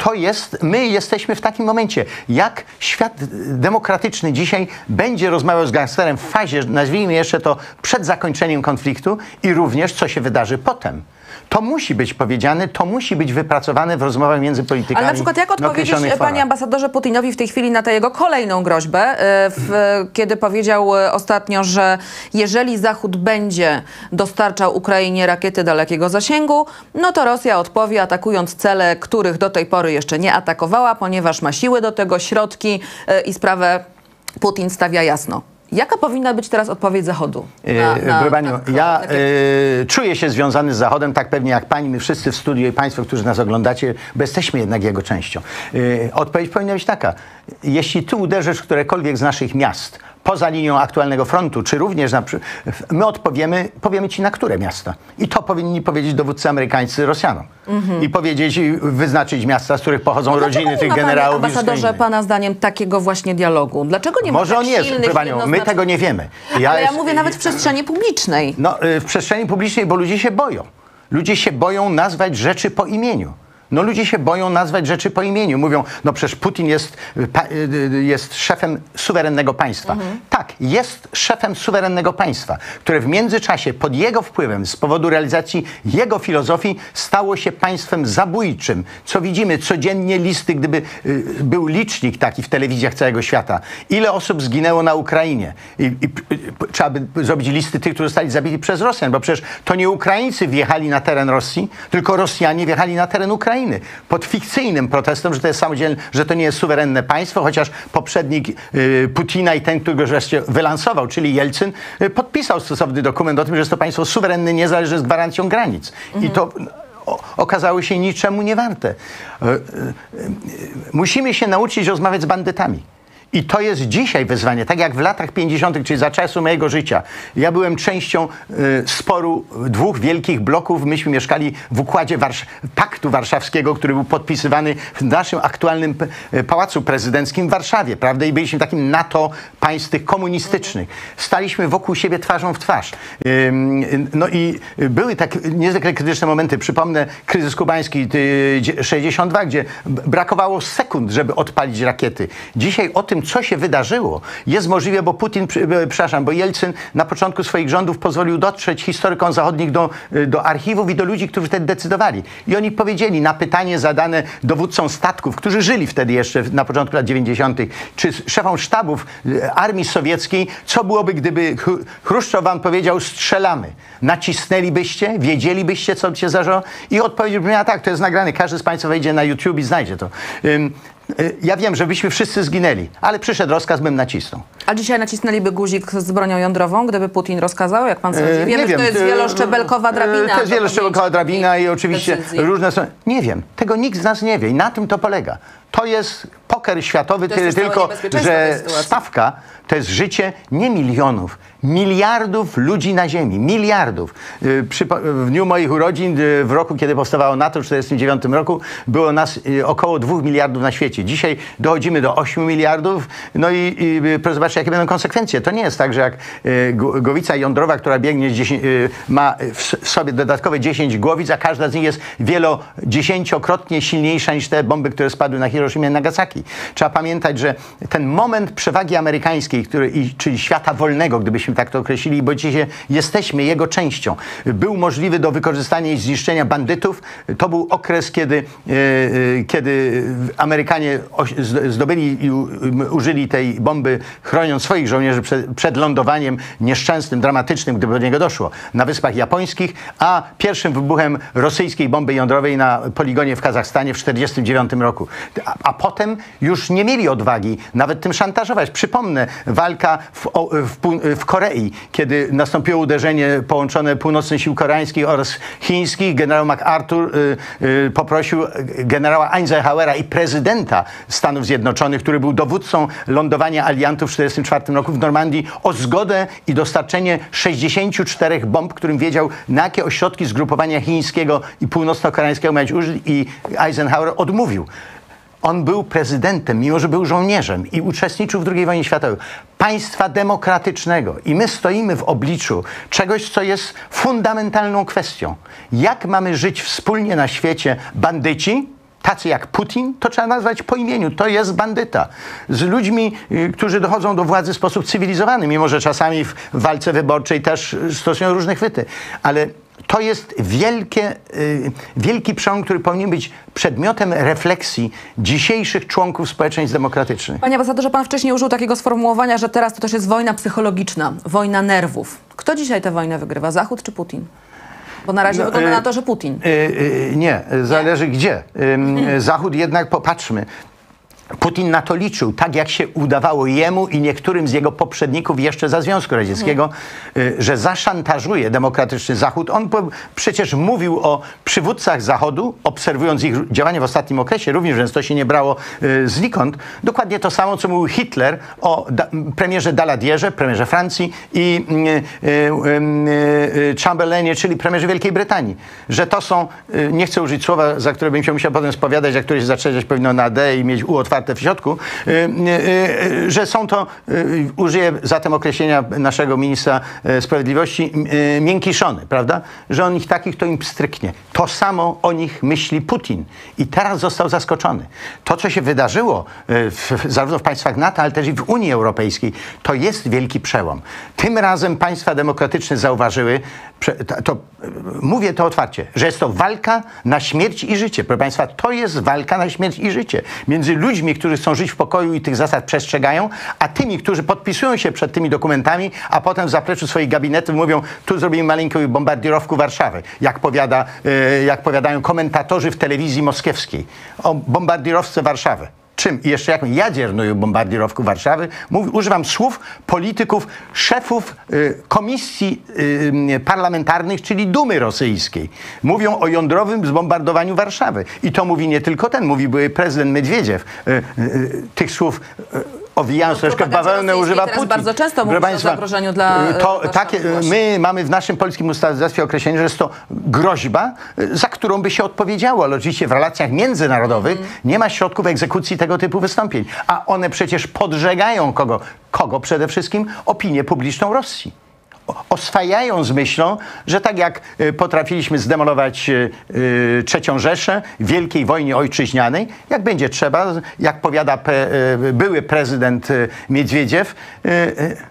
my jesteśmy w takim momencie, jak świat demokratyczny dzisiaj będzie rozmawiał z gangsterem w fazie, nazwijmy jeszcze to, przed zakończeniem konfliktu i również co się wydarzy potem. To musi być powiedziane, to musi być wypracowane w rozmowach między politykami. Ale na przykład jak odpowiedzieć, panie ambasadorze, Putinowi w tej chwili na tę jego kolejną groźbę, kiedy powiedział ostatnio, że jeżeli Zachód będzie dostarczał Ukrainie rakiety dalekiego zasięgu, no to Rosja odpowie atakując cele, których do tej pory jeszcze nie atakowała, ponieważ ma siły do tego, środki i sprawę Putin stawia jasno. Jaka powinna być teraz odpowiedź Zachodu? Ja czuję się związany z Zachodem, tak pewnie jak pani, my wszyscy w studiu i państwo, którzy nas oglądacie, bo jesteśmy jednak jego częścią. Odpowiedź powinna być taka. Jeśli ty uderzysz w którekolwiek z naszych miast, poza linią aktualnego frontu, czy również my odpowiemy, powiemy ci, na które miasta. I to powinni powiedzieć dowódcy amerykańscy Rosjanom. I powiedzieć, wyznaczyć miasta, z których pochodzą rodziny tych generałów. Panie ambasadorze, pana zdaniem takiego właśnie dialogu? Dlaczego nie ma tak silnych, my tego nie wiemy. Ale ja mówię nawet w przestrzeni publicznej. No, w przestrzeni publicznej, bo ludzie się boją. Ludzie się boją nazwać rzeczy po imieniu. No ludzie się boją nazwać rzeczy po imieniu. Mówią, no przecież Putin jest szefem suwerennego państwa. Tak, jest szefem suwerennego państwa, które w międzyczasie pod jego wpływem, z powodu realizacji jego filozofii, stało się państwem zabójczym. Co widzimy codziennie listy, gdyby był licznik taki w telewizjach całego świata. Ile osób zginęło na Ukrainie? Trzeba by zrobić listy tych, którzy zostali zabici przez Rosjan, bo przecież to nie Ukraińcy wjechali na teren Rosji, tylko Rosjanie wjechali na teren Ukrainy. Pod fikcyjnym protestem, że to jest samodzielne, że to nie jest suwerenne państwo, chociaż poprzednik Putina i ten, którego wreszcie wylansował, czyli Jelcyn, podpisał stosowny dokument o tym, że jest to państwo suwerenne, niezależne z gwarancją granic. I to okazało się niczemu niewarte. Musimy się nauczyć rozmawiać z bandytami. I to jest dzisiaj wyzwanie, tak jak w latach 50., czyli za czasu mojego życia. Ja byłem częścią sporu dwóch wielkich bloków. Myśmy mieszkali w układzie Paktu Warszawskiego, który był podpisywany w naszym aktualnym Pałacu Prezydenckim w Warszawie, prawda? I byliśmy takim NATO państw tych komunistycznych. Staliśmy wokół siebie twarzą w twarz. No i były takie niezwykle krytyczne momenty. Przypomnę kryzys kubański 62, gdzie brakowało sekund, żeby odpalić rakiety. Dzisiaj o tym, co się wydarzyło, jest możliwe, bo Jelcyn na początku swoich rządów pozwolił dotrzeć historykom zachodnich do archiwów i do ludzi, którzy wtedy decydowali. I oni powiedzieli na pytanie zadane dowódcom statków, którzy żyli wtedy jeszcze na początku lat 90., czy szefom sztabów armii sowieckiej, co byłoby, gdyby Chruszczow wam powiedział, strzelamy. Nacisnęlibyście? Wiedzielibyście, co się zdarzyło? I odpowiedź brzmiała tak, to jest nagrane, każdy z państwa wejdzie na YouTube i znajdzie to. Ja wiem, że byśmy wszyscy zginęli, ale przyszedł rozkaz, bym nacisnął. A dzisiaj nacisnęliby guzik z bronią jądrową, gdyby Putin rozkazał, jak pan sądzi? Wiemy, że to jest wieloszczebelkowa drabina. To jest wieloszczebelkowa drabina i oczywiście decyzji. Różne są... Nie wiem, tego nikt z nas nie wie i na tym to polega. To jest poker światowy, tyle tylko, że stawka to jest życie nie milionów, miliardów ludzi na ziemi, miliardów. W dniu moich urodzin, w roku, kiedy powstawało NATO, w 1949 roku, było nas około 2 miliardów na świecie. Dzisiaj dochodzimy do 8 miliardów, no i zobaczcie, jakie będą konsekwencje. To nie jest tak, że jak głowica jądrowa, która biegnie, ma w sobie dodatkowe 10 głowic, a każda z nich jest wielodziesięciokrotnie silniejsza niż te bomby, które spadły na Hiroshimę i Nagasaki. Trzeba pamiętać, że ten moment przewagi amerykańskiej, czyli świata wolnego, gdybyśmy tak to określili, bo dzisiaj jesteśmy jego częścią, był możliwy do wykorzystania i zniszczenia bandytów. To był okres, kiedy Amerykanie zdobyli i użyli tej bomby, chroniąc swoich żołnierzy przed lądowaniem nieszczęsnym, dramatycznym, gdyby do niego doszło, na Wyspach Japońskich, a pierwszym wybuchem rosyjskiej bomby jądrowej na poligonie w Kazachstanie w 1949 roku. A potem już nie mieli odwagi nawet tym szantażować. Przypomnę, walka w Korei, kiedy nastąpiło uderzenie połączone północnych sił koreańskich oraz chińskich. Generał MacArthur poprosił generała Eisenhowera i prezydenta Stanów Zjednoczonych, który był dowódcą lądowania aliantów w 1944 roku w Normandii, o zgodę i dostarczenie 64 bomb, którym wiedział, na jakie ośrodki zgrupowania chińskiego i północno-koreańskiego mieć użyć, i Eisenhower odmówił. On był prezydentem, mimo że był żołnierzem i uczestniczył w II wojnie światowej. Państwa demokratycznego. I my stoimy w obliczu czegoś, co jest fundamentalną kwestią. Jak mamy żyć wspólnie na świecie? Bandyci, tacy jak Putin, to trzeba nazwać po imieniu. To jest bandyta. Z ludźmi, którzy dochodzą do władzy w sposób cywilizowany, mimo że czasami w walce wyborczej też stosują różne chwyty. Ale To jest wielki przełom, który powinien być przedmiotem refleksji dzisiejszych członków społeczeństw demokratycznych. Panie ambasadorze, pan wcześniej użył takiego sformułowania, że teraz to też jest wojna psychologiczna, wojna nerwów. Kto dzisiaj tę wojnę wygrywa? Zachód czy Putin? Bo na razie wygląda na to, że Putin. Nie, zależy gdzie. Zachód jednak, popatrzmy. Putin na to liczył, tak jak się udawało jemu i niektórym z jego poprzedników jeszcze za Związku Radzieckiego, że zaszantażuje demokratyczny Zachód. On przecież mówił o przywódcach Zachodu, obserwując ich działanie w ostatnim okresie, również, więc to się nie brało znikąd. Dokładnie to samo, co mówił Hitler o premierze Dalladierze, premierze Francji i Chamberlainie, czyli premierze Wielkiej Brytanii. Że to są, nie chcę użyć słowa, za które bym się musiał potem spowiadać, za które się zatrzymać powinno na D i mieć U otwarte w środku, że są to, użyję zatem określenia naszego ministra sprawiedliwości, miękiszony, prawda? Że on ich takich to im pstryknie. To samo o nich myśli Putin. I teraz został zaskoczony. To, co się wydarzyło zarówno w państwach NATO, ale też i w Unii Europejskiej, to jest wielki przełom. Tym razem państwa demokratyczne zauważyły, mówię to otwarcie, że jest to walka na śmierć i życie. Proszę państwa, to jest walka na śmierć i życie. Między ludźmi, którzy chcą żyć w pokoju i tych zasad przestrzegają, a tymi, którzy podpisują się przed tymi dokumentami, a potem w zapleczu swoich gabinetów mówią, tu zrobimy maleńką bombardierowkę Warszawy, jak powiadają komentatorzy w telewizji moskiewskiej o bombardierowce Warszawy. Czym? I jeszcze jaką jadzierną bombardierowką Warszawy? Używam słów polityków, szefów komisji parlamentarnych, czyli Dumy Rosyjskiej. Mówią o jądrowym zbombardowaniu Warszawy. I to mówi nie tylko ten, mówi były prezydent Miedwiediew. Tych słów owijając troszkę w bawełnę używa Putin. Bardzo często mówi o zagrożeniu dla my mamy w naszym polskim ustawodawstwie określenie, że jest to groźba, za którą by się odpowiedziało. Ale oczywiście w relacjach międzynarodowych nie ma środków egzekucji tego typu wystąpień. A one przecież podżegają kogo? Kogo przede wszystkim? Opinię publiczną Rosji. Oswajają z myślą, że tak jak potrafiliśmy zdemolować III Rzeszę w Wielkiej Wojnie Ojczyźnianej, jak będzie trzeba, jak powiada były prezydent Miedwiediew,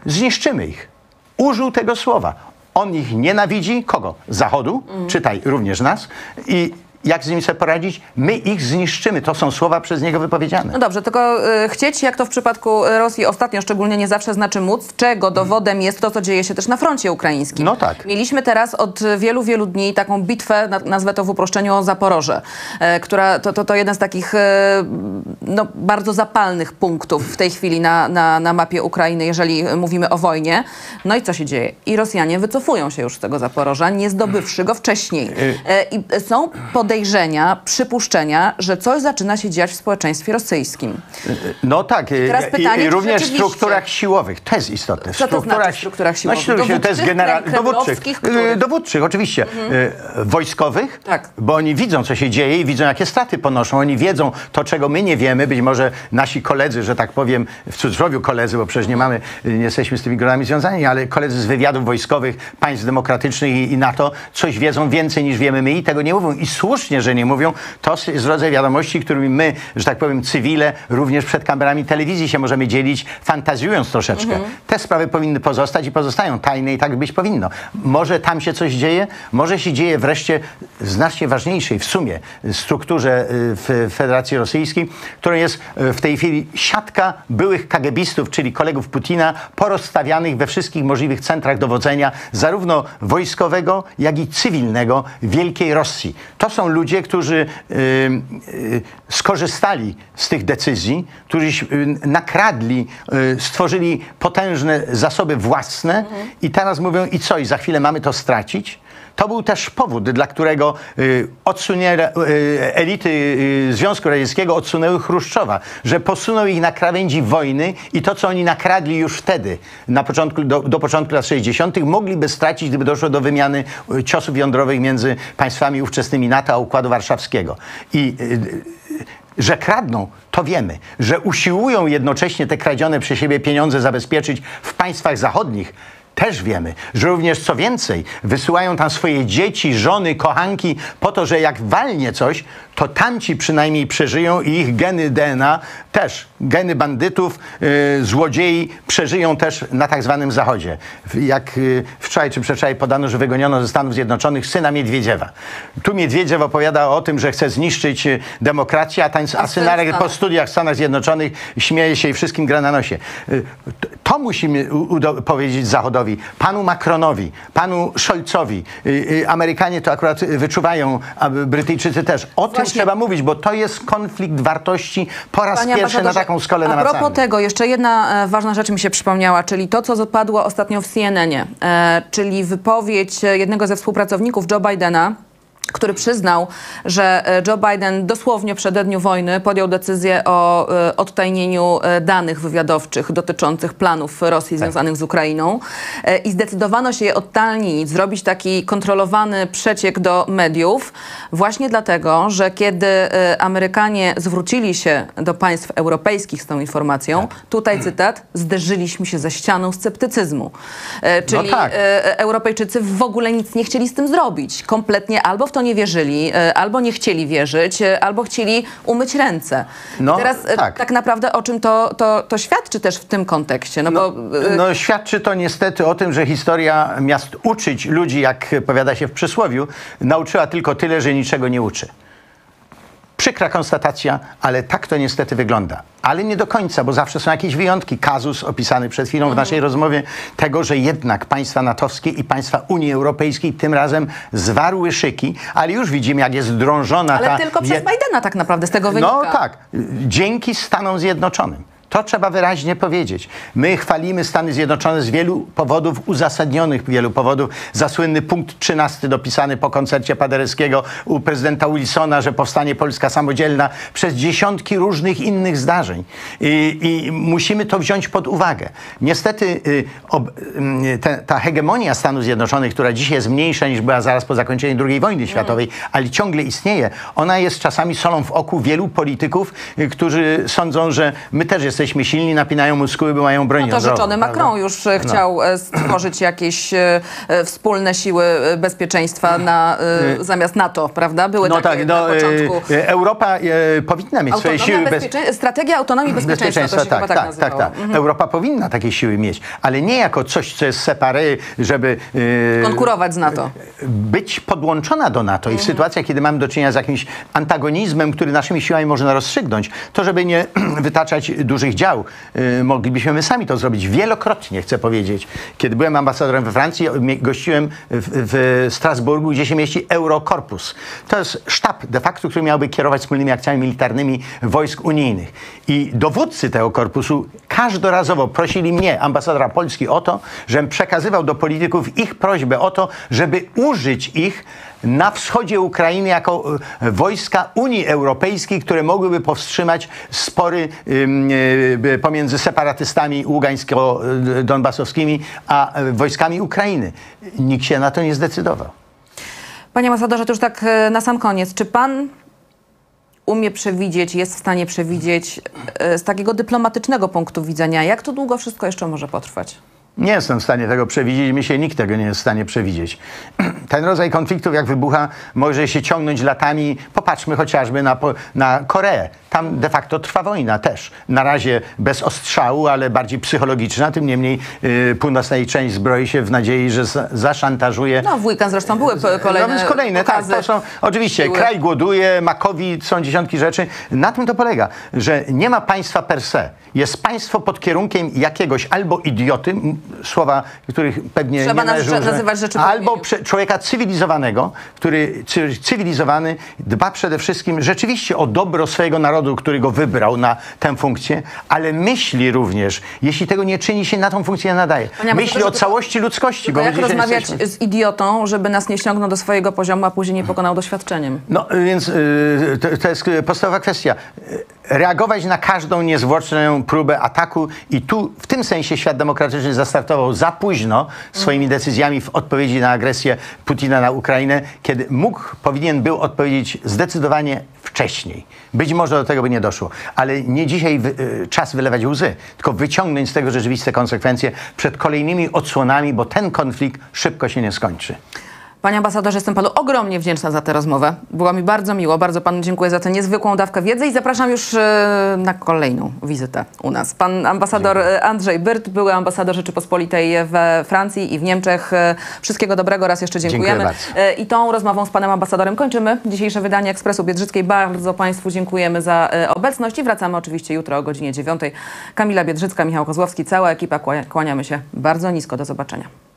zniszczymy ich. Użył tego słowa. On ich nienawidzi. Kogo? Zachodu, czytaj również nas. I jak z nimi sobie poradzić? My ich zniszczymy. To są słowa przez niego wypowiedziane. No dobrze, tylko chcieć, jak to w przypadku Rosji ostatnio szczególnie, nie zawsze znaczy móc, czego dowodem jest to, co dzieje się też na froncie ukraińskim. No tak. Mieliśmy teraz od wielu, wielu dni taką bitwę, nazwę to w uproszczeniu, o Zaporoże, która to jeden z takich bardzo zapalnych punktów w tej chwili na mapie Ukrainy, jeżeli mówimy o wojnie. No i co się dzieje? I Rosjanie wycofują się już z tego Zaporoża, nie zdobywszy go wcześniej. I są podejrzenia, przypuszczenia, że coś zaczyna się dziać w społeczeństwie rosyjskim. No tak. I teraz pytanie, i również w strukturach siłowych. To jest istotne. Co to znaczy w strukturach siłowych? To jest dowódczych, oczywiście. Wojskowych, tak. Bo oni widzą, co się dzieje i widzą, jakie straty ponoszą. Oni wiedzą to, czego my nie wiemy. Być może nasi koledzy, że tak powiem, w cudzysłowie koledzy, bo przecież nie jesteśmy z tymi gronami związani, ale koledzy z wywiadów wojskowych państw demokratycznych i NATO coś wiedzą więcej niż wiemy my i tego nie mówią. I słusznie, że nie mówią, to jest rodzaj wiadomości, którymi my, że tak powiem, cywile, również przed kamerami telewizji się możemy dzielić, fantazjując troszeczkę. Te sprawy powinny pozostać i pozostają tajne i tak być powinno. Może tam się coś dzieje, może się dzieje wreszcie w znacznie ważniejszej w sumie strukturze w Federacji Rosyjskiej, którą jest w tej chwili siatka byłych kagebistów, czyli kolegów Putina, porozstawianych we wszystkich możliwych centrach dowodzenia, zarówno wojskowego, jak i cywilnego Wielkiej Rosji. To są ludzie, którzy skorzystali z tych decyzji, którzy nakradli, stworzyli potężne zasoby własne i teraz mówią i co, i za chwilę mamy to stracić? To był też powód, dla którego elity Związku Radzieckiego odsunęły Chruszczowa, że posunął ich na krawędzi wojny i to, co oni nakradli już wtedy, na początku, do początku lat 60., mogliby stracić, gdyby doszło do wymiany ciosów jądrowych między państwami ówczesnymi NATO a Układu Warszawskiego. I że kradną, to wiemy. Że usiłują jednocześnie te kradzione przez siebie pieniądze zabezpieczyć w państwach zachodnich, też wiemy, że również co więcej, wysyłają tam swoje dzieci, żony, kochanki po to, że jak walnie coś, to tamci przynajmniej przeżyją i ich geny DNA też. geny bandytów, złodziei przeżyją też na tak zwanym Zachodzie. Jak wczoraj czy przedwczoraj podano, że wygoniono ze Stanów Zjednoczonych syna Miedwiediewa. Tu Miedwiediew opowiada o tym, że chce zniszczyć demokrację, a synarek po studiach w Stanach Zjednoczonych śmieje się i wszystkim gra na nosie. To musimy powiedzieć Zachodowi, panu Macronowi, panu Scholzowi. Amerykanie to akurat wyczuwają, a Brytyjczycy też. O tym trzeba mówić, bo to jest konflikt wartości po raz pierwszy na taką skalę namacalną. A propos tego, jeszcze jedna ważna rzecz mi się przypomniała, czyli to, co zapadło ostatnio w CNN-ie, czyli wypowiedź jednego ze współpracowników Joe Bidena, który przyznał, że Joe Biden dosłownie w przededniu wojny podjął decyzję o odtajnieniu danych wywiadowczych dotyczących planów Rosji związanych z Ukrainą i zdecydowano się je odtajnić, zrobić taki kontrolowany przeciek do mediów właśnie dlatego, że kiedy Amerykanie zwrócili się do państw europejskich z tą informacją, tutaj cytat, zderzyliśmy się ze ścianą sceptycyzmu. Czyli Europejczycy w ogóle nic nie chcieli z tym zrobić. Kompletnie albo w to nie wierzyli, albo nie chcieli wierzyć, albo chcieli umyć ręce. No, teraz tak naprawdę o czym to świadczy też w tym kontekście? No, świadczy to niestety o tym, że historia miast uczyć ludzi, jak powiada się w przysłowiu, nauczyła tylko tyle, że niczego nie uczy. Przykra konstatacja, ale tak to niestety wygląda. Ale nie do końca, bo zawsze są jakieś wyjątki. Kazus opisany przed chwilą w naszej rozmowie tego, że jednak państwa natowskie i państwa Unii Europejskiej tym razem zwarły szyki, ale już widzimy, jak jest drążona ta... Ale tylko przez Bidena tak naprawdę z tego wynika. No tak, dzięki Stanom Zjednoczonym. To trzeba wyraźnie powiedzieć. My chwalimy Stany Zjednoczone z wielu powodów, uzasadnionych wielu powodów. Za słynny punkt 13 dopisany po koncercie Paderewskiego u prezydenta Wilsona, że powstanie Polska samodzielna, przez dziesiątki różnych innych zdarzeń. I musimy to wziąć pod uwagę. Niestety ta hegemonia Stanów Zjednoczonych, która dzisiaj jest mniejsza niż była zaraz po zakończeniu II wojny światowej, ale ciągle istnieje, ona jest czasami solą w oku wielu polityków, którzy sądzą, że my też jesteśmy silni, napinają muskuły, bo mają broń. No to rzeczony Macron już chciał stworzyć jakieś wspólne siły bezpieczeństwa zamiast NATO, prawda? Były takie na początku. Europa powinna mieć autonomia swoje siły Strategia autonomii bezpieczeństwa, to się chyba tak nazywało. Europa powinna takie siły mieć, ale nie jako coś, co jest separé, żeby... konkurować z NATO. Być podłączona do NATO i w sytuacjach, kiedy mamy do czynienia z jakimś antagonizmem, który naszymi siłami można rozstrzygnąć, to żeby nie wytaczać dużych dział. Moglibyśmy my sami to zrobić. Wielokrotnie, chcę powiedzieć. Kiedy byłem ambasadorem we Francji, gościłem w Strasburgu, gdzie się mieści Eurokorpus. To jest sztab de facto, który miałby kierować wspólnymi akcjami militarnymi wojsk unijnych. I dowódcy tego korpusu każdorazowo prosili mnie, ambasadora Polski, o to, żebym przekazywał do polityków ich prośbę o to, żeby użyć ich na wschodzie Ukrainy jako wojska Unii Europejskiej, które mogłyby powstrzymać spory pomiędzy separatystami ługańsko-donbasowskimi a wojskami Ukrainy. Nikt się na to nie zdecydował. Panie ambasadorze, to już tak na sam koniec. Czy pan umie przewidzieć, jest w stanie przewidzieć z takiego dyplomatycznego punktu widzenia, jak to długo wszystko jeszcze może potrwać? Nie jestem w stanie tego przewidzieć, mi się nikt tego nie jest w stanie przewidzieć. Ten rodzaj konfliktów, jak wybucha, może się ciągnąć latami. Popatrzmy chociażby na Koreę. Tam de facto trwa wojna też. Na razie bez ostrzału, ale bardziej psychologiczna. Tym niemniej północna część zbroi się w nadziei, że zaszantażuje... No w weekend zresztą były kolejne okazy. Tak, to są, oczywiście kraj głoduje, makowi są dziesiątki rzeczy. Na tym to polega, że nie ma państwa per se. Jest państwo pod kierunkiem jakiegoś albo idioty, słowa, których pewnie trzeba nie należy nazywać rzeczy, albo człowieka cywilizowanego, który cywilizowany dba przede wszystkim rzeczywiście o dobro swojego narodu, który go wybrał na tę funkcję, ale myśli również, jeśli tego nie czyni, się na tą funkcję nadaje. Myśli o całości ludzkości. Bo jak rozmawiać z idiotą, żeby nas nie ściągnął do swojego poziomu, a później nie pokonał doświadczeniem? No więc to jest podstawowa kwestia. Reagować na każdą niezwłoczną próbę ataku i tu w tym sensie świat demokratyczny zastartował za późno swoimi decyzjami w odpowiedzi na agresję Putina na Ukrainę, kiedy powinien był odpowiedzieć zdecydowanie wcześniej. Być może do tego by nie doszło, ale nie dzisiaj czas wylewać łzy, tylko wyciągnąć z tego rzeczywiste konsekwencje przed kolejnymi odsłonami, bo ten konflikt szybko się nie skończy. Panie ambasadorze, jestem panu ogromnie wdzięczna za tę rozmowę. Było mi bardzo miło. Bardzo panu dziękuję za tę niezwykłą dawkę wiedzy i zapraszam już na kolejną wizytę u nas. Pan ambasador Andrzej Byrt, były ambasador Rzeczypospolitej we Francji i w Niemczech. Wszystkiego dobrego, raz jeszcze dziękujemy. Dziękuję i tą rozmową z panem ambasadorem kończymy dzisiejsze wydanie Ekspresu Biedrzyckiej. Bardzo państwu dziękujemy za obecność i wracamy oczywiście jutro o godzinie 9. Kamila Biedrzycka, Michał Kozłowski, cała ekipa. Kłaniamy się bardzo nisko. Do zobaczenia.